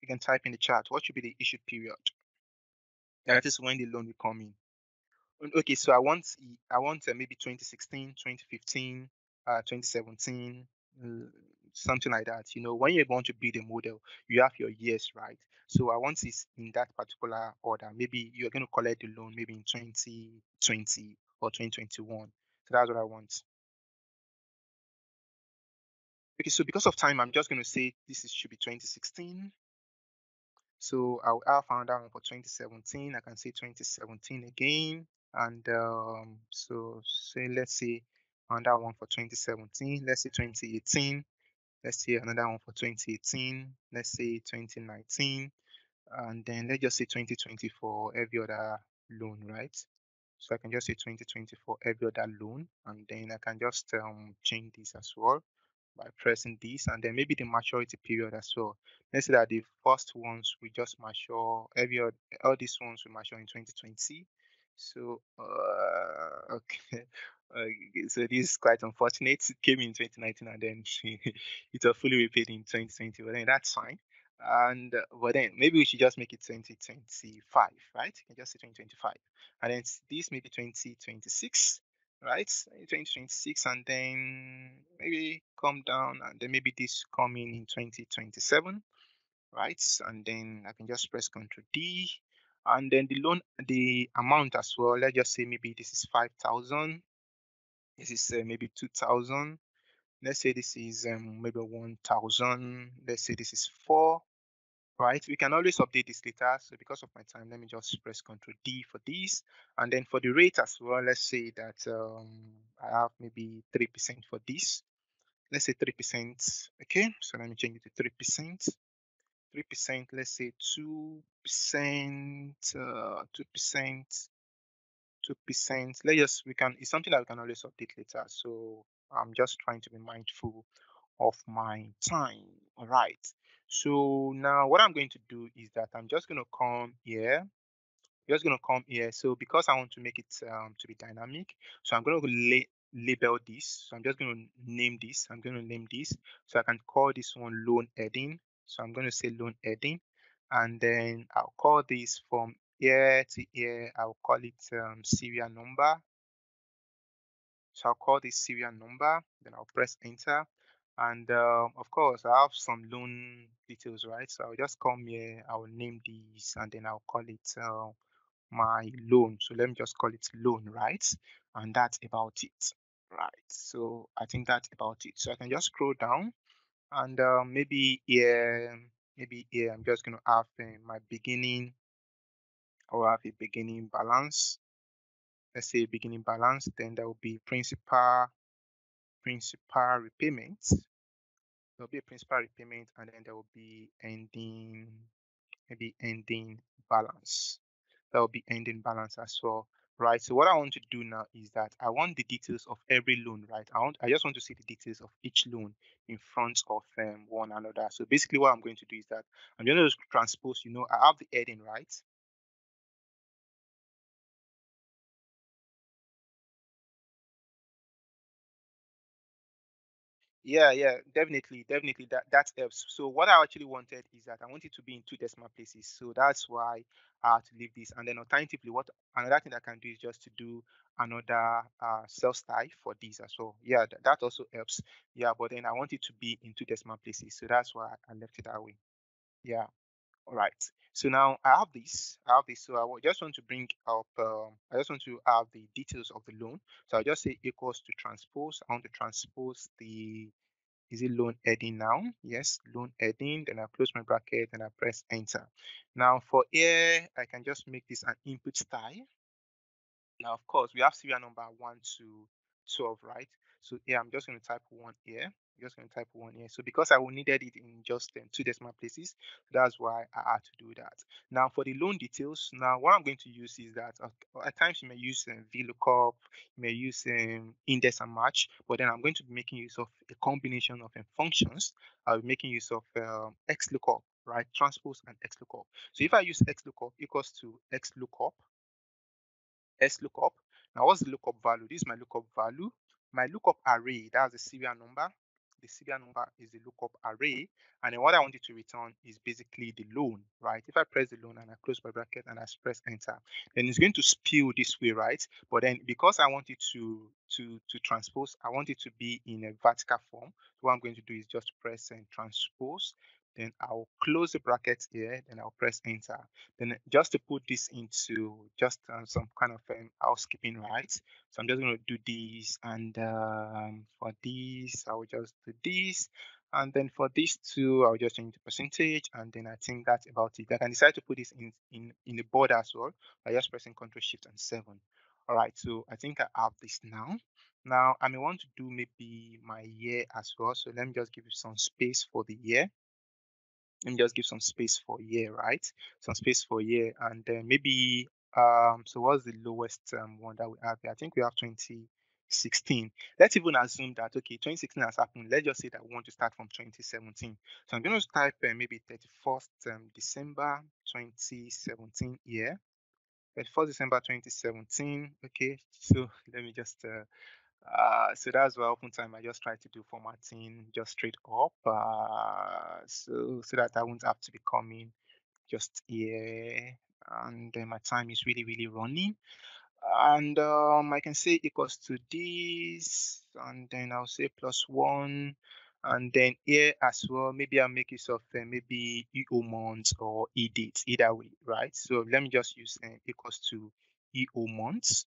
Can type in the chat what should be the issue period. That is when the loan will come in. Okay, so I want maybe 2016, 2015, 2017, something like that. You know, when you want to build a model, you have your years, right? So I want this in that particular order. Maybe you're going to collect the loan maybe in 2020 or 2021. So that's what I want. Okay, so because of time, I'm just going to say this is, should be 2016. So I'll find out for 2017. I can say 2017 again. And so say, let's say another one for 2017. Let's say 2018. Let's say another one for 2018. Let's say 2019. And then let's just say 2020 for every other loan, right? So I can just say 2020 for every other loan. And then I can just change this as well by pressing this, and then maybe the maturity period as well. Let's say that the first ones we just mature, every all these ones will mature in 2020. So okay, so this is quite unfortunate. It came in 2019 and then it was fully repaid in 2020, but then that's fine. And but then maybe we should just make it 2025, right? You can just say 2025, and then this maybe 2026, right? 2026, and then maybe come down, and then maybe this coming in 2027, right? And then I can just press Ctrl D, and then the loan, the amount as well. Let's just say maybe this is 5,000. This is maybe 2,000. Let's say this is maybe 1,000. Let's say this is 4, right? We can always update this later. So because of my time, let me just press Ctrl D for this. And then for the rate as well, let's say that I have maybe 3% for this. Let's say 3%. Okay, so let me change it to 3%. 3%, let's say 2%, 2%, 2%. Let's just, we can, it's something that we can always update later. So I'm just trying to be mindful of my time. All right. So now what I'm going to do is that I'm just going to come here. Just going to come here. So because I want to make it to be dynamic, so I'm going to label this. So I'm just going to name this. I'm going to name this. So I can call this one loan heading. So I'm going to say loan heading. And then I'll call this from here to here. I'll call it serial number. So I'll call this serial number, then I'll press enter. And of course, I have some loan details, right? So I'll just come here, I'll name these, and then I'll call it my loan. So let me just call it loan, right? And that's about it, right? So I think that's about it. So I can just scroll down, and maybe here, I'm just gonna have my beginning, or have a beginning balance. Let's say beginning balance, then there will be principal repayment. There'll be a principal repayment, and then there will be ending, maybe ending balance. There will be ending balance as well, right? So what I want to do now is that I want the details of every loan, right? I just want to see the details of each loan in front of one another. So basically, what I'm going to do is that I'm going to transpose. You know, I have the heading, right? Yeah, definitely that helps. So what I actually wanted is that I want it to be in 2 decimal places. So that's why I had to leave this. And then alternatively, what another thing I can do is just to do another sales type for these as well. Yeah, that also helps. Yeah, but then I want it to be in 2 decimal places. So that's why I left it that way. Yeah. All right. So now I have this. So I just want to bring up. I just want to have the details of the loan. So I'll just say equals to transpose. I want to transpose the. Is it loan heading now? Yes, loan heading. Then I close my bracket and I press enter. Now for here, I can just make this an input style. Now of course we have serial number 1 to 12, right? So yeah, I'm just going to type 1 here. Just going to type 1 here. So because I needed it in just 2 decimal places, that's why I had to do that. Now for the loan details, now what I'm going to use is that at times you may use VLOOKUP, you may use index and match, but then I'm going to be making use of a combination of functions. I'll be making use of XLOOKUP, right? Transpose and XLOOKUP. So if I use XLOOKUP equals to XLOOKUP, XLOOKUP. Now what's the lookup value? This is my lookup value. My lookup array, that's the serial number. The serial number is the lookup array, and then what I wanted to return is basically the loan, right? If I press the loan and I close my bracket and I press enter, then it's going to spill this way, right? But then because I wanted to transpose, I want it to be in a vertical form. So what I'm going to do is just press and transpose, then I'll close the bracket here, then I'll press enter. Then just to put this into just some kind of housekeeping rights. So I'm just going to do this, and for this, I will just do this. And then for these two, I'll just change the percentage, and then I think that's about it. I can decide to put this in the border as well by just pressing Ctrl Shift and 7. All right, so I think I have this now. Now I may want to do maybe my year as well. So let me just give you some space for the year. Let me just give some space for year, right? Some space for year, and then maybe so what's the lowest one that we have here? I think we have 2016. Let's even assume that, okay, 2016 has happened. Let's just say that we want to start from 2017. So I'm going to type maybe 31st December 2017 year. 31st December 2017. Okay, so let me just so that's why oftentimes I just try to do formatting just straight up, so that I won't have to be coming just here, and then my time is really running. And I can say equals to this, and then I'll say +1, and then here as well, maybe I'll make use of maybe EO months or E dates, either way, right? So let me just use equals to EO months.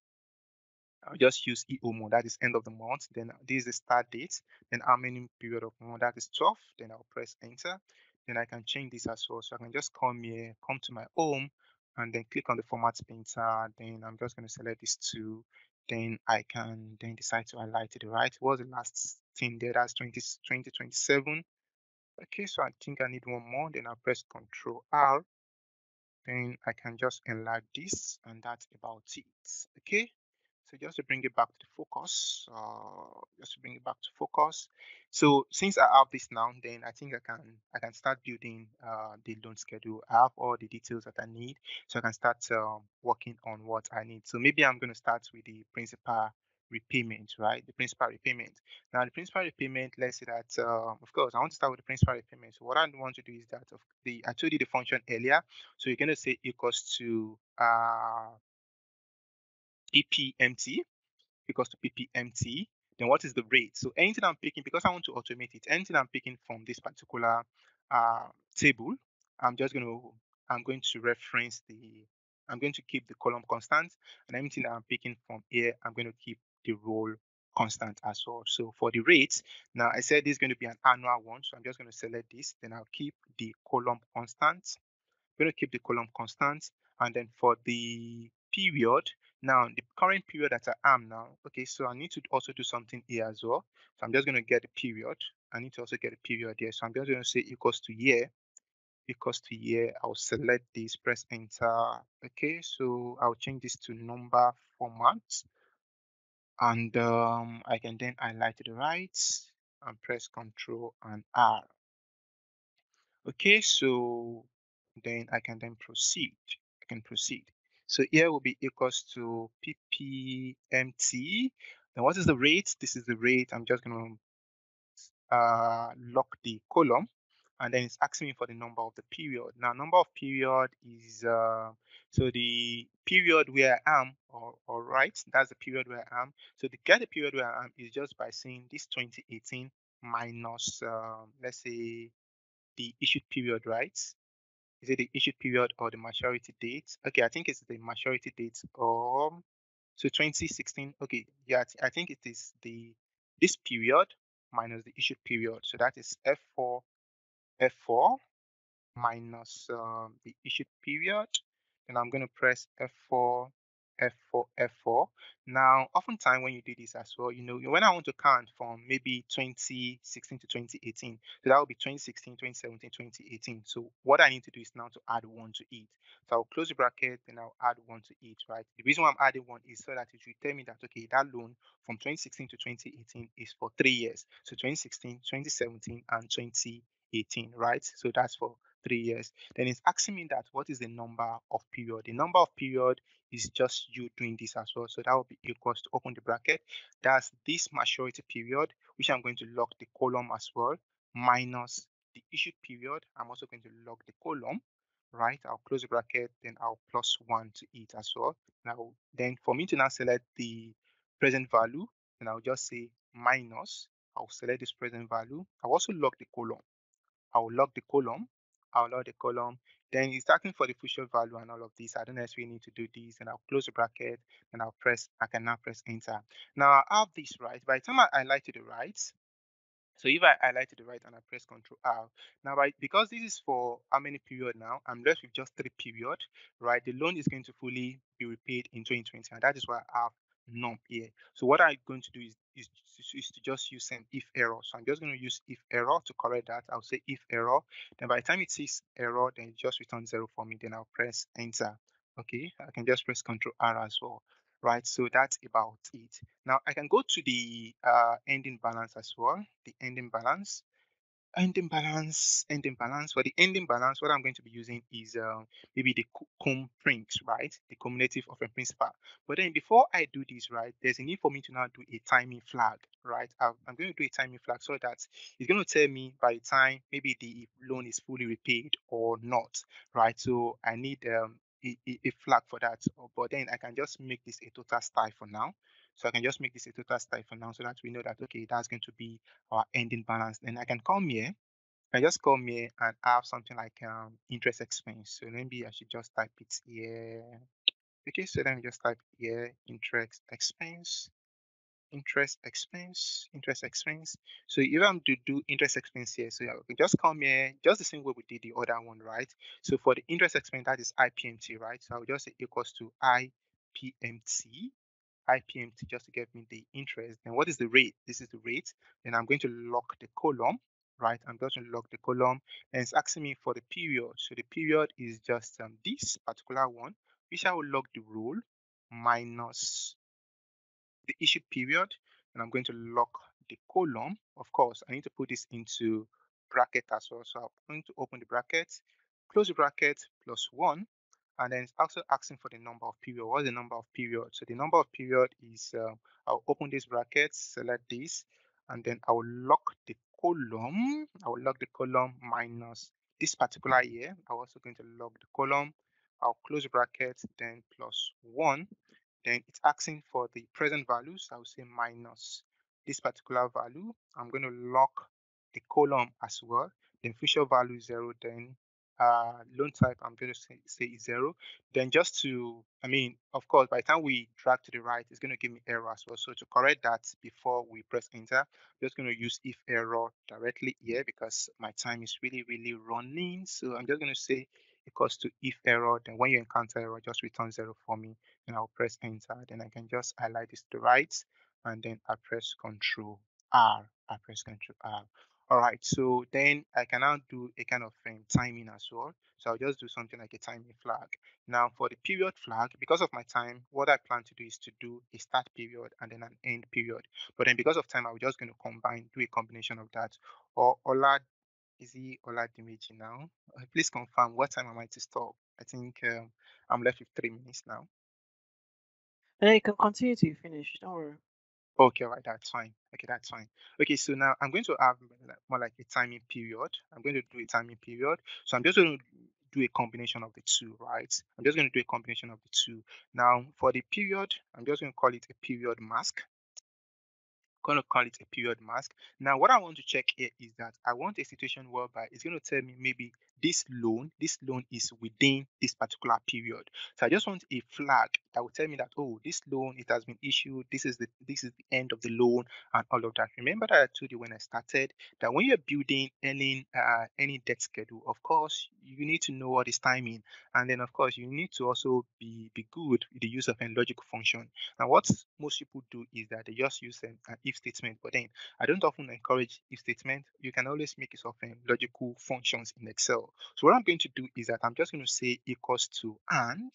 I'll just use EO month, that is end of the month. Then this is the start date, then how many period of month, that is 12. Then I'll press enter. Then I can change this as well. So I can just come here, come to my home, and then click on the format painter. Then I'm just going to select these two. Then I can then decide to highlight to the right. What was the last thing there? That's 2027. Okay, so I think I need one more. Then I'll press Ctrl R. Then I can just enlarge this, and that's about it. Okay, so just to bring it back to focus, So since I have this now, then I think I can start building the loan schedule. I have all the details that I need, so I can start working on what I need. So maybe I'm going to start with the principal repayment, right? The principal repayment. Now the principal repayment, let's say that, of course, I want to start with the principal repayment. So what I want to do is that I told you the function earlier. So you're going to say equals to PPMT, because to PPMT, then what is the rate? So anything I'm picking, because I want to automate it, anything I'm picking from this particular table, I'm going to reference the, I'm going to keep the column constant, and anything that I'm picking from here, I'm going to keep the row constant as well. So for the rates, now I said this is going to be an annual one, so I'm just going to select this, then I'll keep the column constant. I'm going to keep the column constant, and then for the period, now the current period that I am now, okay, so I need to also do something here as well. So I'm just going to get a period. I need to also get a period here. So I'm just going to say equals to year, I'll select this, press enter. Okay, so I'll change this to number format, and I can then highlight to the right and press Ctrl and R. Okay, so then I can then proceed. So here will be equals to PPMT. Now, what is the rate? This is the rate. I'm just going to lock the column, and then it's asking me for the number of the period. Now, number of period is so the period where I am, or right, that's the period where I am. So to get the period where I am is just by saying this 2018 minus let's say the issued period, right? Is it the issued period or the maturity date? Okay, I think it's the maturity date. So 2016. Okay, yeah, I think it is this period minus the issued period. So that is F4 minus the issued period. And I'm going to press F4. Now, oftentimes when you do this as well, you know, when I want to count from maybe 2016 to 2018, so that will be 2016, 2017, 2018. So what I need to do is now to add one to it. So I'll close the bracket and I'll add one to it, right? The reason why I'm adding one is so that it will tell me that, okay, that loan from 2016 to 2018 is for 3 years. So 2016, 2017, and 2018, right? So that's for 3 years. Then it's asking me that what is the number of period. The number of period is just you doing this as well, so that will be equals to open the bracket, that's this maturity period, which I'm going to lock the column as well, minus the issued period. I'm also going to lock the column, right? I'll close the bracket, then I'll +1 to it as well. Now then for me to now select the present value, and I'll just say minus, I'll select this present value, I'll also lock the column, I will lock the column. I'll load the column. Then it's asking for the future value and all of this. I don't necessarily need to do this. And I'll close the bracket and I'll press, I can now press enter. Now I have this right. By the time I highlight to the right, so if I highlight to the right and I press Ctrl R, now because this is for how many period now, I'm left with just 3 period, right? The loan is going to fully be repaid in 2020. And that is why I have none here. So what I'm going to do is to just use an if error. So I'm just going to use if error to correct that. I'll say if error. Then by the time it says error, then it just returns 0 for me. Then I'll press enter. Okay, I can just press Ctrl R as well. Right, so that's about it. Now I can go to the ending balance as well. The ending balance. For the ending balance, what I'm going to be using is maybe the CUMPRINC, right? The cumulative of a principal. But then before I do this, right, there's a need for me to now do a timing flag, right? I'm going to do a timing flag so that it's going to tell me by the time maybe the loan is fully repaid or not, right? So I need a flag for that. But then I can just make this a total style for now. So I can just make this a total style for now so that we know that, okay, that's going to be our ending balance. Then I can come here. I just come here and have something like interest expense. So maybe I should just type it here. Okay, so then we just type here interest expense. So if I'm to do interest expense here, so we can just come here, just the same way we did the other one, right? So for the interest expense, that is IPMT, right? So I'll just say equals to IPMT just to get me the interest. And what is the rate? This is the rate. Then I'm going to lock the column, right? I'm going to lock the column, and it's asking me for the period. So the period is just this particular one, which I will lock the rule minus the issued period, and I'm going to lock the column. Of course, I need to put this into bracket as well. So I'm going to open the bracket, close the bracket, +1, and then it's also asking for the number of period. What's the number of period? So the number of period is I'll open this bracket, select this, and then I will lock the column. I will lock the column minus this particular year. I'm also going to lock the column. I'll close the bracket, then +1. Then it's asking for the present value. So I will say minus this particular value. I'm going to lock the column as well. Then future value 0. Then loan type, I'm going to say 0. Then just to, I mean, of course, by the time we drag to the right, it's going to give me error as well. So to correct that before we press enter, I'm just going to use if error directly here because my time is really, really running. So I'm just going to say equals to if error. Then when you encounter error, just return 0 for me. And I'll press enter. Then I can just highlight this to the right, and then I press Control R. All right. So then I can now do a kind of timing as well. So I'll just do something like a timing flag. Now for the period flag, because of my time, what I plan to do is to do a start period and then an end period. But then because of time, I'm just going to combine, do a combination of that. Or Oladimiji now? Please confirm what time am I to stop? I think I'm left with 3 minutes now. And you can continue to finish, don't worry. Okay, all right, that's fine. Okay, that's fine. Okay, so now I'm going to have more like a timing period. I'm going to do a timing period. So I'm just going to do a combination of the two, right? I'm just going to do a combination of the two. Now, for the period, I'm just going to call it a period mask. Now, what I want to check here is that I want a situation whereby it's going to tell me maybe this loan is within this particular period. So I just want a flag that will tell me that, oh, this loan, it has been issued. This is the end of the loan and all of that. Remember that I told you when I started that when you're building any debt schedule, of course, you need to know what is timing. And then, of course, you need to also be good with the use of a logical function. Now, what most people do is that they just use an if statement. But then I don't often encourage if statement. You can always make use of logical functions in Excel. So what I'm going to do is that I'm just going to say equals to and,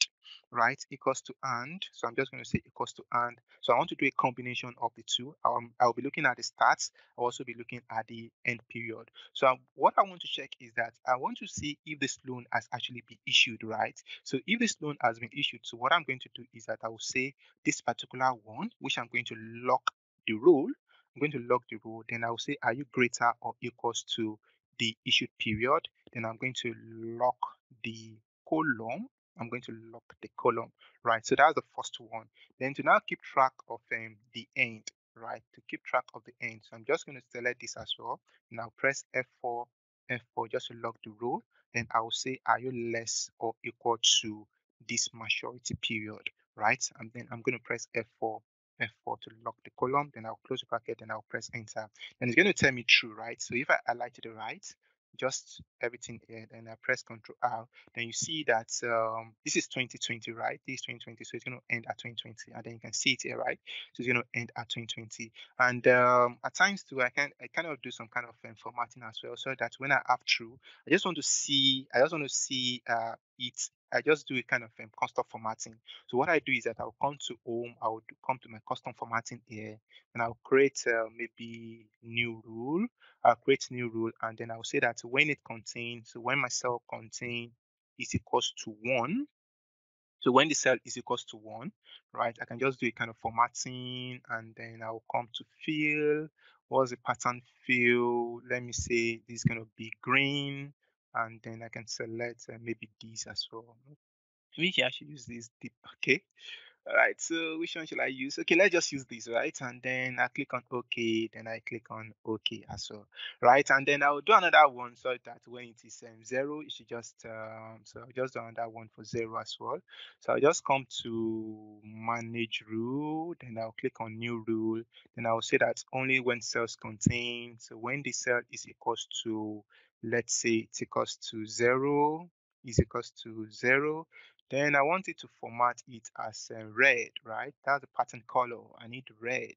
right? Equals to and. So I'm just going to say equals to and. So I want to do a combination of the two. I'll be looking at the starts. I'll also be looking at the end period. So what I want to check is that I want to see if this loan has actually been issued, right? So if this loan has been issued, so what I'm going to do is that I will say this particular one, which I'm going to lock the rule. I'm going to lock the rule. Then I will say, are you greater or equals to the issued period? Then I'm going to lock the column. Right? So that's the first one. Then to now keep track of the end, right? So I'm just going to select this as well. Now press F4 F4 just to log the row, then I will say, are you less or equal to this maturity period, right? And then I'm going to press F4 to lock the column, then I'll close the bracket, then I'll press enter, and it's going to tell me true, right? So if I align to the right, just everything here, then I press Ctrl R, then you see that this is 2020, right? This is 2020, so it's going to end at 2020, and then you can see it here, right? So it's going to end at 2020, and at times too, I kind of do some kind of formatting as well, so that when I have true, I just want to see it. I just do a kind of custom formatting. So what I do is that I'll come to home, I'll come to my custom formatting here, and I'll create maybe new rule. I'll create new rule, and then I'll say that when it contains, so when my cell contain is equals to 1, so when the cell is equals to 1, right, I can just do a kind of formatting, and then I'll come to fill. What's the pattern fill? Let me say this is going to be green. And then I can select maybe these as well. Maybe I should use this dip. Okay. All right. So which one should I use? Okay, let's just use this, right? And then I click on OK. Then I click on OK as well, right? And then I'll do another one so that when it is 0, it should just so I'll just do another one for 0 as well. So I'll just come to manage rule. Then I'll click on new rule. Then I'll say that only when cells contain. So when the cell is equals to, let's say it's equals to 0, is equals to 0. Then I want it to format it as red, right? That's the pattern color. I need red,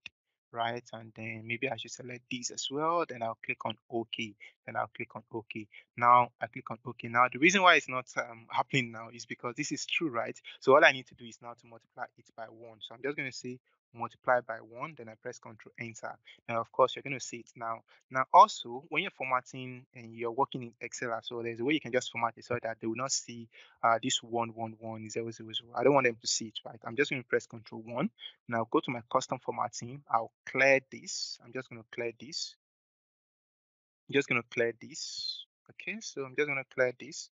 right? And then maybe I should select these as well. Then I'll click on OK. Then I'll click on OK. Now I click on OK. Now the reason why it's not happening now is because this is true, right? So all I need to do is now to multiply it by 1. So I'm just going to say multiply by 1, then I press Ctrl Enter. Now, of course, you're going to see it now. Now, also, when you're formatting and you're working in Excel as well, there's a way you can just format it so that they will not see this 1, 1, 1, 0, 0, 0. I don't want them to see it, right? I'm just going to press Ctrl 1. Now, go to my custom formatting. I'll clear this. I'm just going to clear this. I'm just going to clear this. Okay, so I'm just going to clear this.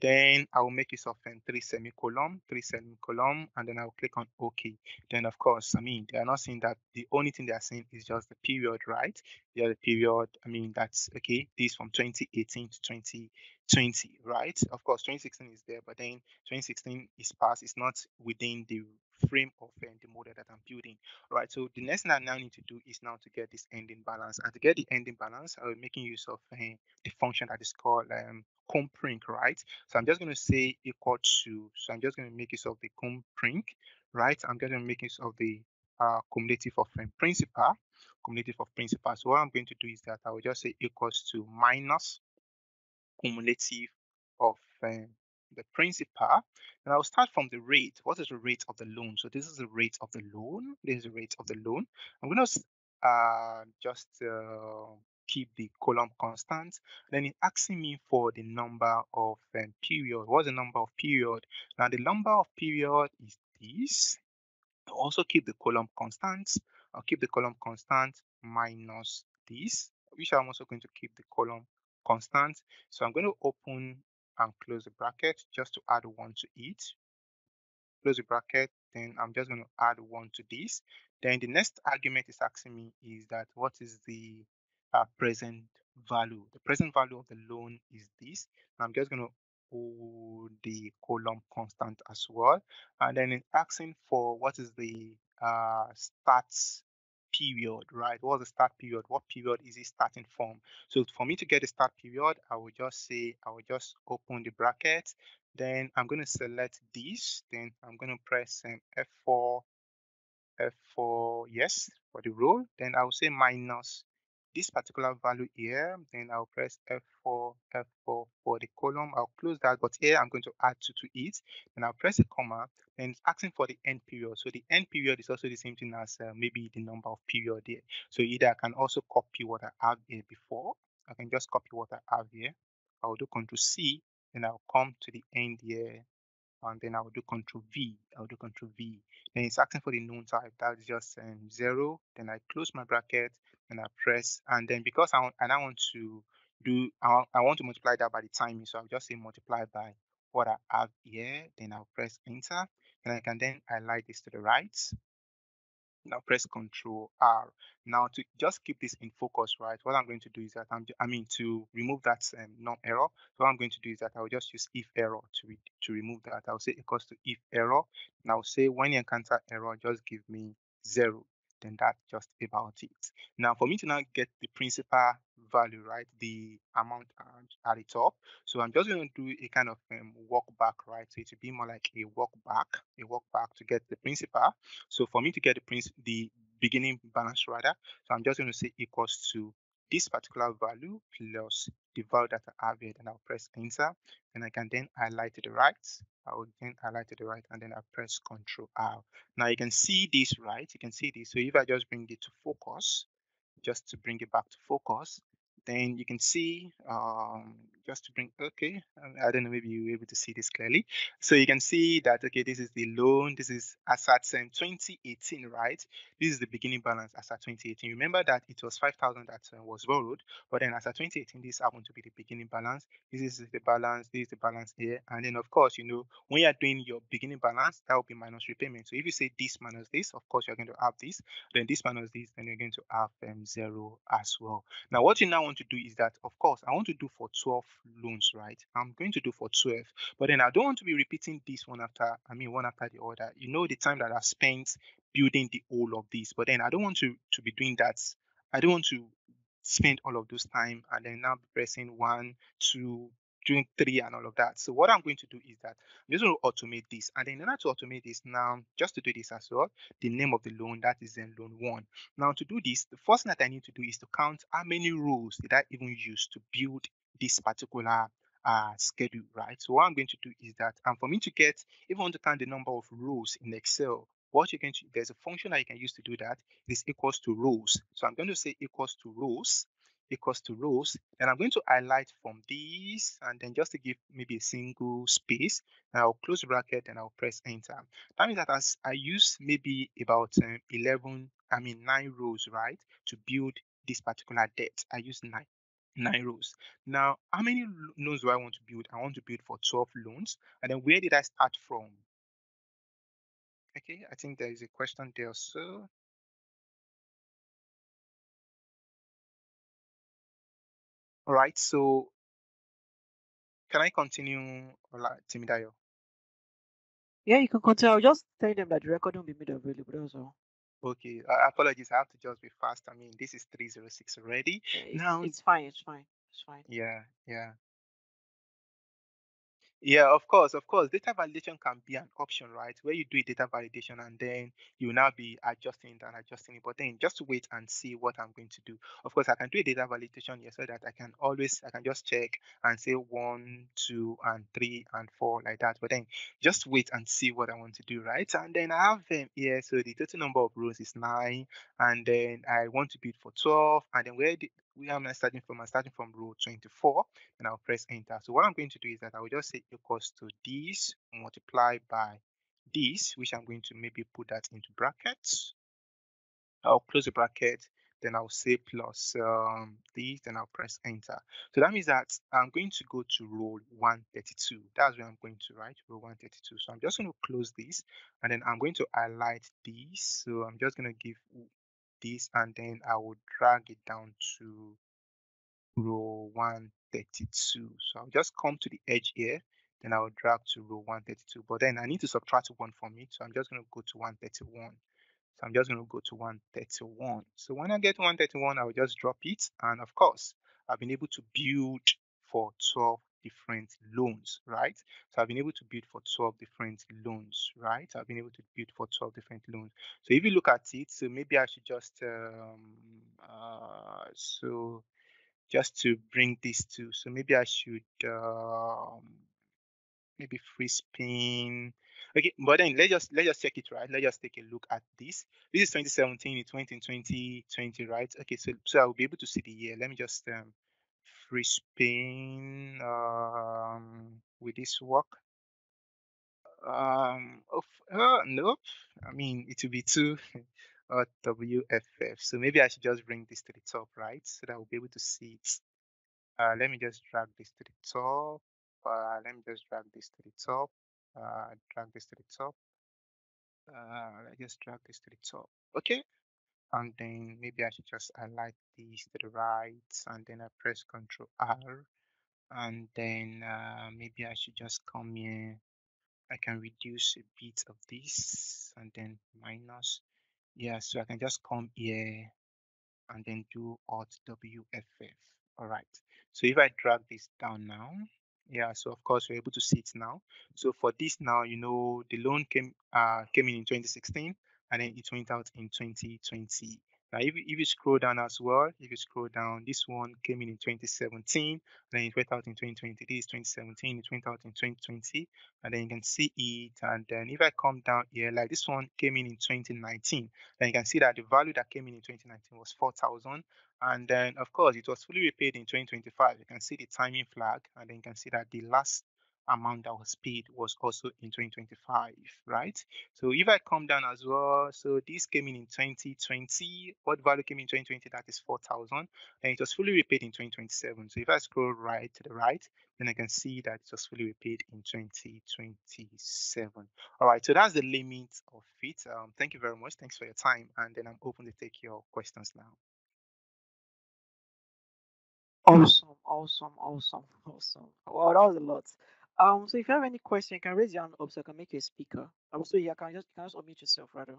Then I will make use of 3 semicolon, 3 semicolon, and then I will click on OK. Then, of course, I mean, they are not seeing that. The only thing they are seeing is just the period, right? The other period, I mean, that's okay. This from 2018 to 2020, right? Of course, 2016 is there, but then 2016 is past. It's not within the frame of the model that I'm building, right? So the next thing I now need to do is now to get this ending balance, and to get the ending balance, I'm making use of the function that is called CUMPRINC, right? So I'm just going to say equal to, so I'm just going to make use of the CUMPRINC, right? I'm going to make use of the cumulative of principal, cumulative of principal. So what I'm going to do is that I will just say equals to minus cumulative of the principal, and I'll start from the rate. What is the rate of the loan? So this is the rate of the loan. This is the rate of the loan. I'm going to just keep the column constant. Then it's asking me for the number of period. What's the number of period? Now the number of period is this. I'll also keep the column constant. I'll keep the column constant minus this, which I'm also going to keep the column constant. So I'm going to open and close the bracket just to add 1 to it. Close the bracket, then I'm just going to add 1 to this. Then the next argument is asking me is that what is the present value? The present value of the loan is this. I'm just going to hold the column constant as well. And then it's asking for what is the starts period, right? What's the start period? What period is it starting from? So for me to get the start period, I will just say, I will just open the bracket. Then I'm going to select this. Then I'm going to press F4, F4, yes, for the row. Then I will say minus this particular value here. Then I'll press F4, F4 for the column. I'll close that, but here I'm going to add 2 to it. Then I'll press a comma, and it's asking for the end period. So the end period is also the same thing as maybe the number of period here. So either I can also copy what I have here before. I can just copy what I have here. I'll do Ctrl C, then I'll come to the end here. And then I'll do Ctrl V. I'll do Ctrl V. Then it's asking for the known type. That's just 0. Then I close my bracket and I press. And then because I want to multiply that by the timing. So I'll just say multiply by what I have here. Then I'll press Enter. And I can then highlight this to the right. Now press Control R. Now to just keep this in focus, right? What I'm going to do is that to remove that non-error. So what I'm going to do is that I'll just use if error to remove that. I'll say equals to if error. And I'll say when you encounter error, just give me 0. Then that's just about it. Now for me to now get the principal value, right, the amount at the top. So I'm just going to do a kind of walk back, right? So it will be more like a walk back to get the principal. So for me to get the beginning balance rather, so I'm just going to say equals to this particular value plus the value that I have here, and I'll press enter, and I can then highlight to the right. I will then highlight to the right, and then I press Ctrl R. Now you can see this, right? You can see this. So if I just bring it to focus, just to bring it back to focus, then you can see, okay, I don't know, maybe you're able to see this clearly. So you can see that, okay, this is the loan, this is as at 2018, right? This is the beginning balance as at 2018. Remember that it was 5,000 that was borrowed, but then as at 2018, this happened to be the beginning balance. This is the balance, this is the balance here. And then, of course, you know, when you're doing your beginning balance, that will be minus repayment. So if you say this minus this, of course, you're going to have this, then this minus this, then you're going to have 0 as well. Now, what you now want to do is that, of course, I want to do for 12 loans, right? I'm going to do for 12, but then I don't want to be repeating this one after the other. You know, the time that I spent building the whole of this, but then I don't want to be doing that. I don't want to spend all of those time and then now pressing 1, 2, doing 3 and all of that. So what I'm going to do is that I'm just going to automate this. And then in order to automate this now, just to do this as well, the name of the loan, that is then loan 1. Now to do this, the first thing that I need to do is to count how many rows did I even use to build this particular schedule, right? So what I'm going to do is that, and for me to get, if I want to count the number of rows in Excel, what you can, there's a function that you can use to do that. It is equals to rows. So I'm going to say equals to rows, and I'm going to highlight from these, and then just to give maybe a single space, and I'll close the bracket and I'll press enter. That means that as I use maybe about 9 rows, right, to build this particular debt. I use 9 rows. Now, how many loans do I want to build? I want to build for 12 loans, and then where did I start from? Okay, I think there is a question there, so. All right, so can I continue, Timidayo? Yeah, you can continue. I'll just tell them that the record won't be made available also. Okay, apologies. I have to just be fast. I mean, this is 306 already. Now it's fine. Yeah, of course, data validation can be an option, right? Where you do data validation and then you now be adjusting it and adjusting it. But then just wait and see what I'm going to do. Of course, I can do a data validation here so that I can just check and say 1, 2, and 3, and 4 like that. But then just wait and see what I want to do, right? And then I have them here. So the total number of rows is 9, and then I want to build for 12, and then I'm starting from row 24, and I'll press enter. So what I'm going to do is that I will just say equals to this multiplied by this, which I'm going to maybe put that into brackets. I'll close the bracket, then I'll say plus this, then I'll press enter. So that means that I'm going to go to row 132. That's where I'm going to write, row 132. So I'm just going to close this, and then I'm going to highlight this. So I'm just going to give this, and then I will drag it down to row 132. So I'll just come to the edge here, then I'll drag to row 132. But then I need to subtract 1 from it, so I'm just going to go to 131. So I'm just going to go to 131. So when I get to 131, I will just drop it, and of course, I've been able to build for 12 different loans, right? So I've been able to build for 12 different loans, right? I've been able to build for 12 different loans. So if you look at it, so maybe I should just just to bring this to, so maybe I should maybe free spin. Okay, but then let's just check it, right? Let's just take a look at this. This is 2017, it went in 2020, right? Okay, so I will be able to see the year. Let me just free spin with this work. Nope. I mean, it will be 2 WFF. So maybe I should just bring this to the top, right? So that I will be able to see it. Let me just drag this to the top. Let me just drag this to the top. Drag this to the top. Let's just drag this to the top. Okay. And then maybe I should just highlight these to the right, and then I press Ctrl R, and then maybe I should just come here. I can reduce a bit of this and then minus. Yeah, so I can just come here and then do Alt WFF. All right. So if I drag this down now, yeah, so of course we're able to see it now. So for this now, you know, the loan came in 2016. And then it went out in 2020. Now, if you scroll down as well, if you scroll down, this one came in 2017, and then it went out in 2020. This is 2017, it went out in 2020, and then you can see it. And then if I come down here, like this one came in 2019, then you can see that the value that came in 2019 was 4,000. And then, of course, it was fully repaid in 2025. You can see the timing flag, and then you can see that the last amount that was paid was also in 2025, right? So if I come down as well, so this came in 2020. What value came in 2020? That is 4,000, and it was fully repaid in 2027. So if I scroll right to the right, then I can see that it was fully repaid in 2027. All right, so that's the limit of it. Thank you very much. Thanks for your time, and then I'm open to take your questions now. Awesome, awesome, awesome, awesome. Wow, that was a lot. So if you have any question, you can raise your hand up so I can make you a speaker. Also, you can just unmute yourself rather.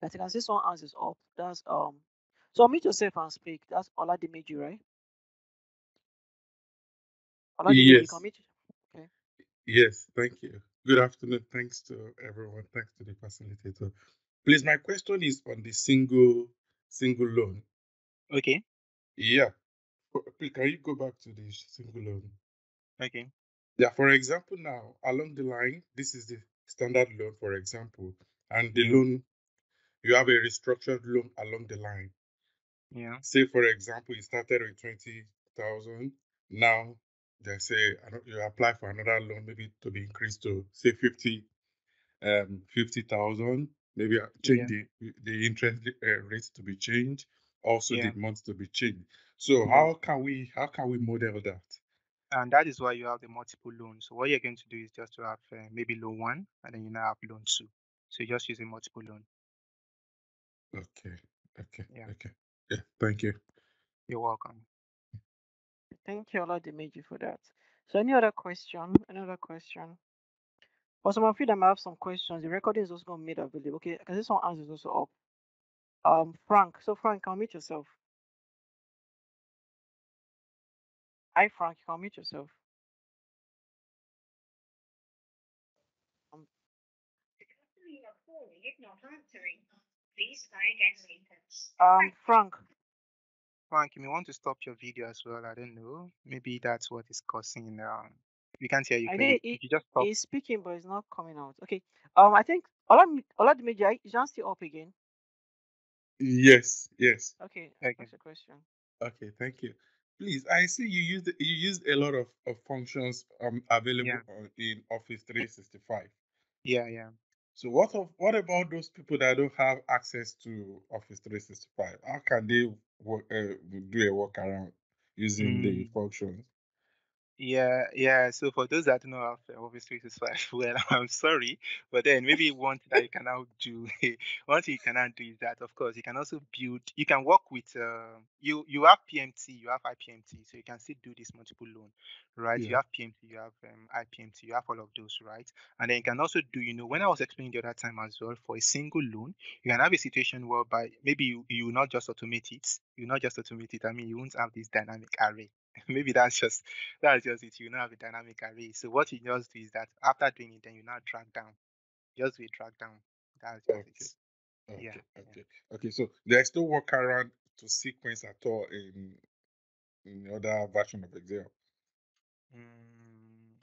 But you can see someone else is up. That's so unmute yourself and speak. That's Oladimeji, right? Oladimeji, yes. Okay. Yes, thank you. Good afternoon. Thanks to everyone. Thanks to the facilitator. Please, my question is on the single loan. Okay. Yeah. Can you go back to the single loan? Okay. Yeah, for example, now along the line, this is the standard loan, for example, and the loan, you have a restructured loan along the line. Yeah. Say, for example, you started with 20,000. Now, they say you apply for another loan, maybe to be increased to say 50,000. Maybe change the interest rates to be changed, also the months to be changed. So how can we model that? And that is why you have the multiple loans. So what you're going to do is just to have maybe loan one, and then you now have loan two. So you just use a multiple loan. Okay. Okay. Yeah. Okay. Yeah. Thank you. You're welcome. Thank you, Oladimeji, for that. So any other question? For some of you that might have some questions, the recording is also going to be made available. Okay. Because this one is also up. Frank. So Frank, can you meet yourself? Hi, Frank, you can mute yourself. Frank, you may want to stop your video as well. I don't know. Maybe that's what is causing. We can't hear you. You just stop. He's speaking, but it's not coming out. Okay. I think Oladimeji, is Jan still up again? Yes. Yes. Okay. That's the question. Okay. Thank you. Please, I see you used a lot of functions available in Office 365. Yeah, yeah. So what about those people that don't have access to Office 365? How can they do a workaround using the functions? Yeah, yeah. So for those that don't know Office 365, well, I'm sorry, but then maybe one thing that you cannot do, one thing you cannot do is that, of course, you can also build. You can work with you have PMT, you have IPMT, so you can still do this multiple loan, right? Yeah. You have PMT, you have IPMT, you have all of those, right? And then you can also do, you know, when I was explaining the other time as well, for a single loan, you can have a situation whereby maybe you not just automate it, I mean, you won't have this dynamic array. Maybe that's just it. You now have a dynamic array. So what you just do is that after doing it, then you now drag down. Just do a drag down. That's just it. Okay. Yeah. Okay. Okay. So there's no workaround to sequence at all in the other version of Excel.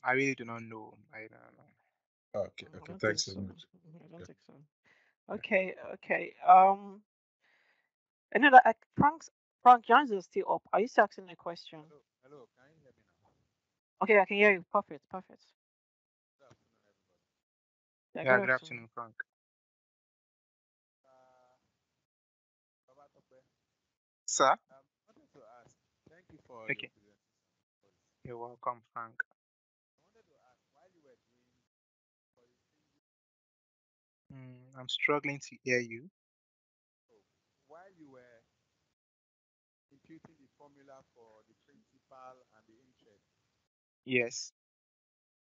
I really do not know. I don't know. Okay. Okay. Thanks so much. I don't think so. Okay. Okay. Another Frank Jones is still up. Are you still asking a question? Hello, can you hear me now? Okay, I can hear you. Perfect. Good afternoon, everybody. Yeah, good afternoon, Frank. Babatope. Sir? I wanted to ask, thank you for your presentation. You're welcome, Frank. I wanted to ask, while you were doing... I'm struggling to hear you. So, while you were imputing the formula for the principal and the interest, yes,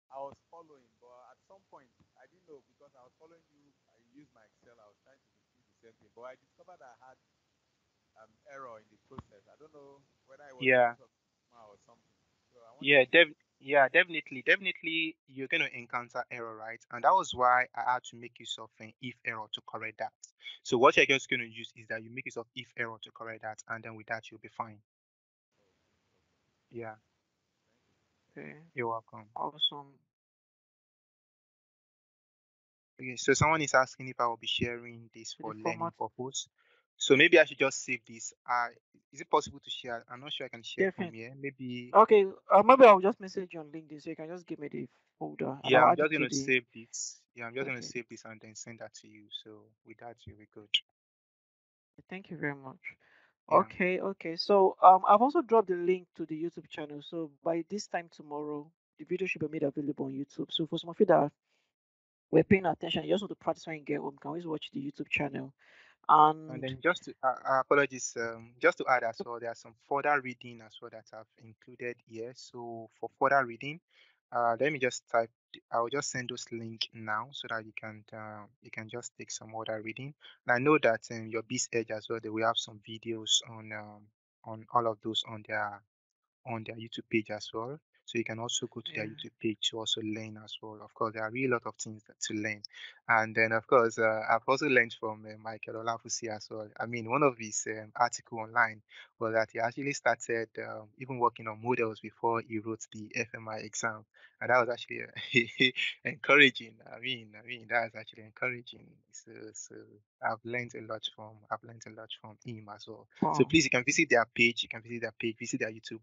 I was following, but at some point I didn't know because I was following you. I used my Excel. I was trying to do the same thing, but I discovered I had an error in the process. I don't know whether I was or something. So I definitely you're going to encounter error, right? And that was why I had to make use of an if error to correct that. So what you're just going to use is that you make use of if error to correct that, and then with that you'll be fine. Yeah. Okay. You're welcome. Awesome. Okay, so someone is asking if I will be sharing this for learning purpose. So maybe I should just save this. Is it possible to share? I'm not sure I can share from here. Maybe. Okay. Maybe I'll just message you on LinkedIn so you can just give me the folder. Yeah, I'm just gonna save this. Yeah, I'm just gonna save this and then send that to you. So with that, you'll be good. Thank you very much. Yeah. Okay. Okay. So I've also dropped the link to the YouTube channel. So by this time tomorrow, the video should be made available on YouTube. So for some of you that we're paying attention, you just want to practice when you get home, you can always watch the YouTube channel. And then just to, apologies, just to add as well, there are some further reading as well that I've included here. So for further reading, let me just type, I'll just send those link now so that you can just take some other reading. And I know that your UrBizEdge as well, they will have some videos on all of those on their YouTube page as well. So you can also go to their YouTube page to also learn as well. Of course, there are really a lot of things to learn. And then, of course, I've also learned from Michael Olafusi as well. I mean, one of his article online was that he actually started even working on models before he wrote the FMI exam. And that was actually encouraging. I mean, that is actually encouraging. So I've learned a lot from him as well. Wow. So please, you can visit their page. You can visit their page. Visit their YouTube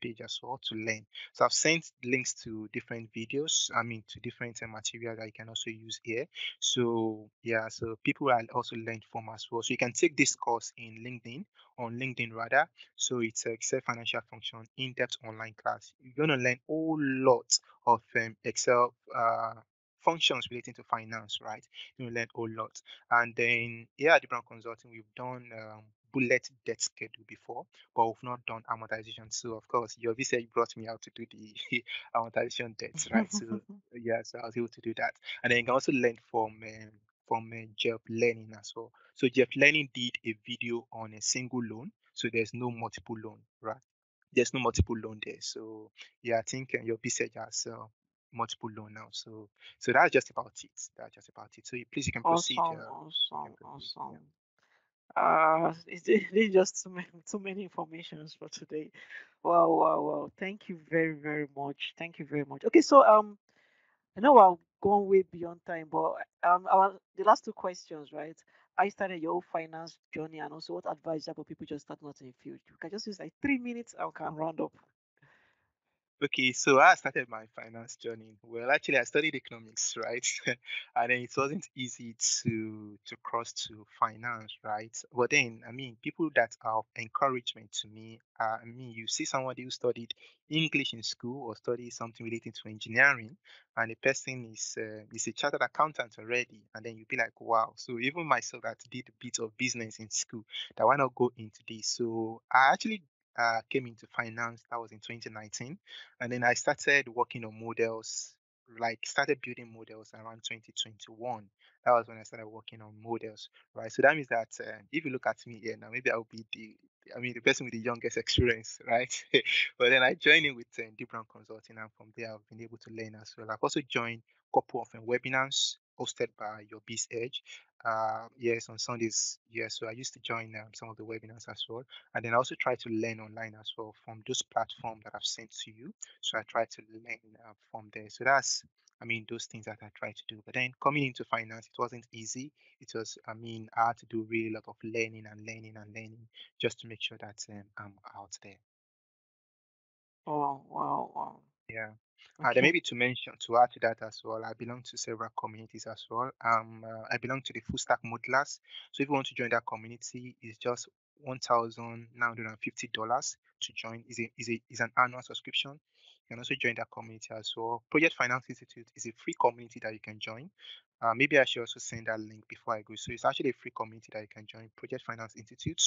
page as well to learn. So I've sent links to different videos, I mean to different material that you can also use here. So yeah, so people are also learned from as well. So you can take this course in LinkedIn, on LinkedIn rather. So it's Excel Financial Function in-depth online class. You're going to learn a whole lot of Excel functions relating to finance, right? You'll learn a whole lot. And then here at Debran Consulting, we've done bullet debt schedule before, but we've not done amortization. So of course, your visa brought me out to do the amortization debts, right? So yeah, so I was able to do that. And then you can also learn from Jeff Learning as well. So Jeff Learning did a video on a single loan. So there's no multiple loan, right? There's no multiple loan there. So yeah, I think your visa has multiple loan now. So that's just about it. That's just about it. So please, you can proceed. Awesome. Yeah. It's just too many informations for today. Wow. Thank you very, very much. Thank you very much. Okay, so I know I've gone way beyond time, but the last two questions, right? I started your finance journey, and also what advice is that for people just starting out in the field? You can just use like 3 minutes and can round up. Okay, so I started my finance journey. Well, actually, I studied economics, right? And then it wasn't easy to cross to finance, right? But then, I mean, people that are of encouragement to me, I mean, you see somebody who studied English in school or studied something related to engineering, and the person is a chartered accountant already, and then you'll be like, wow. So even myself that did a bit of business in school, that why not go into this? So I actually came into finance. That was in 2019, and then I started working on models, like started building models around 2021. That was when I started working on models, right? So that means that if you look at me here now, maybe I'll be the person with the youngest experience, right? But then I joined in with Debran Consulting, and from there I've been able to learn as well. I've also joined a couple of webinars hosted by UrBizEdge. Yes, on Sundays. Yes, so I used to join some of the webinars as well, and then I also try to learn online as well from those platforms that I've sent to you. So I try to learn from there. So that's, I mean, those things that I try to do. But then coming into finance, it wasn't easy. It was, I mean, I had to do really a lot of learning just to make sure that I'm out there. Oh, wow. Yeah. Okay. There may be to add to that as well, I belong to several communities as well. I belong to the Full Stack Modelers. So if you want to join that community, it's just $1,950 to join. Is an annual subscription. You can also join that community as well. Project Finance Institute is a free community that you can join. Maybe I should also send that link before I go. So it's actually a free community that you can join, Project Finance Institute.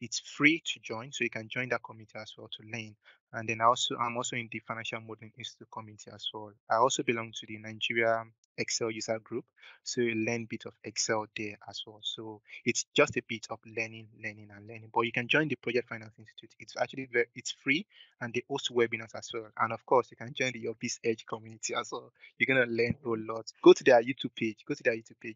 It's free to join, so you can join that community as well to learn. And then I'm also in the Financial Modeling Institute community as well. I also belong to the Nigeria Excel User Group, so you learn a bit of Excel there as well. So it's just a bit of learning. But you can join the Project Finance Institute. It's actually it's free, and they host webinars as well. And of course, you can join the UrBizEdge community as well. You're gonna learn a lot. Go to their YouTube page.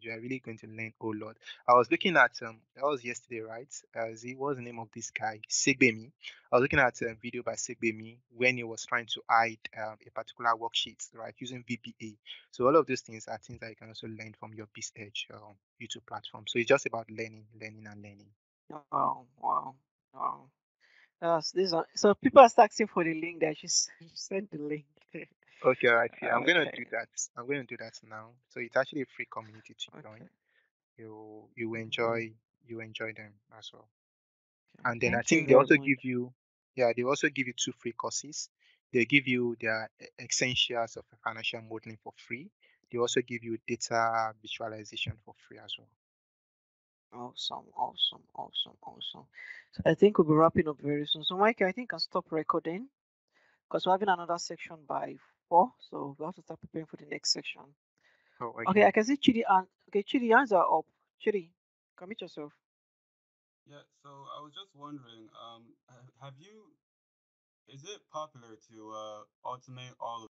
You are really going to learn a lot. I was looking at that was yesterday, right? As it was the name of this guy, Sigbemi. I was looking at a video by Sigbemi when he was trying to hide a particular worksheet, right, using VBA. So all of these things are things that you can also learn from your UrBizEdge YouTube platform. So it's just about learning. Wow. So people are asking for the link. That you sent the link. Okay, all right. Yeah, I'm gonna do that. I'm gonna do that now. So it's actually a free community to join. You enjoy them as well. Okay. And then they also give you 2 free courses. They give you their essentials of financial modeling for free. They also give you data visualization for free as well. Awesome. So I think we'll be wrapping up very soon. So Mike, I think I'll stop recording because we're having another section by 4. So we'll have to start preparing for the next section. Oh, okay, I can see Chidi and Chidi, hands are up. Chidi, commit yourself. Yeah, so I was just wondering, is it popular to automate all of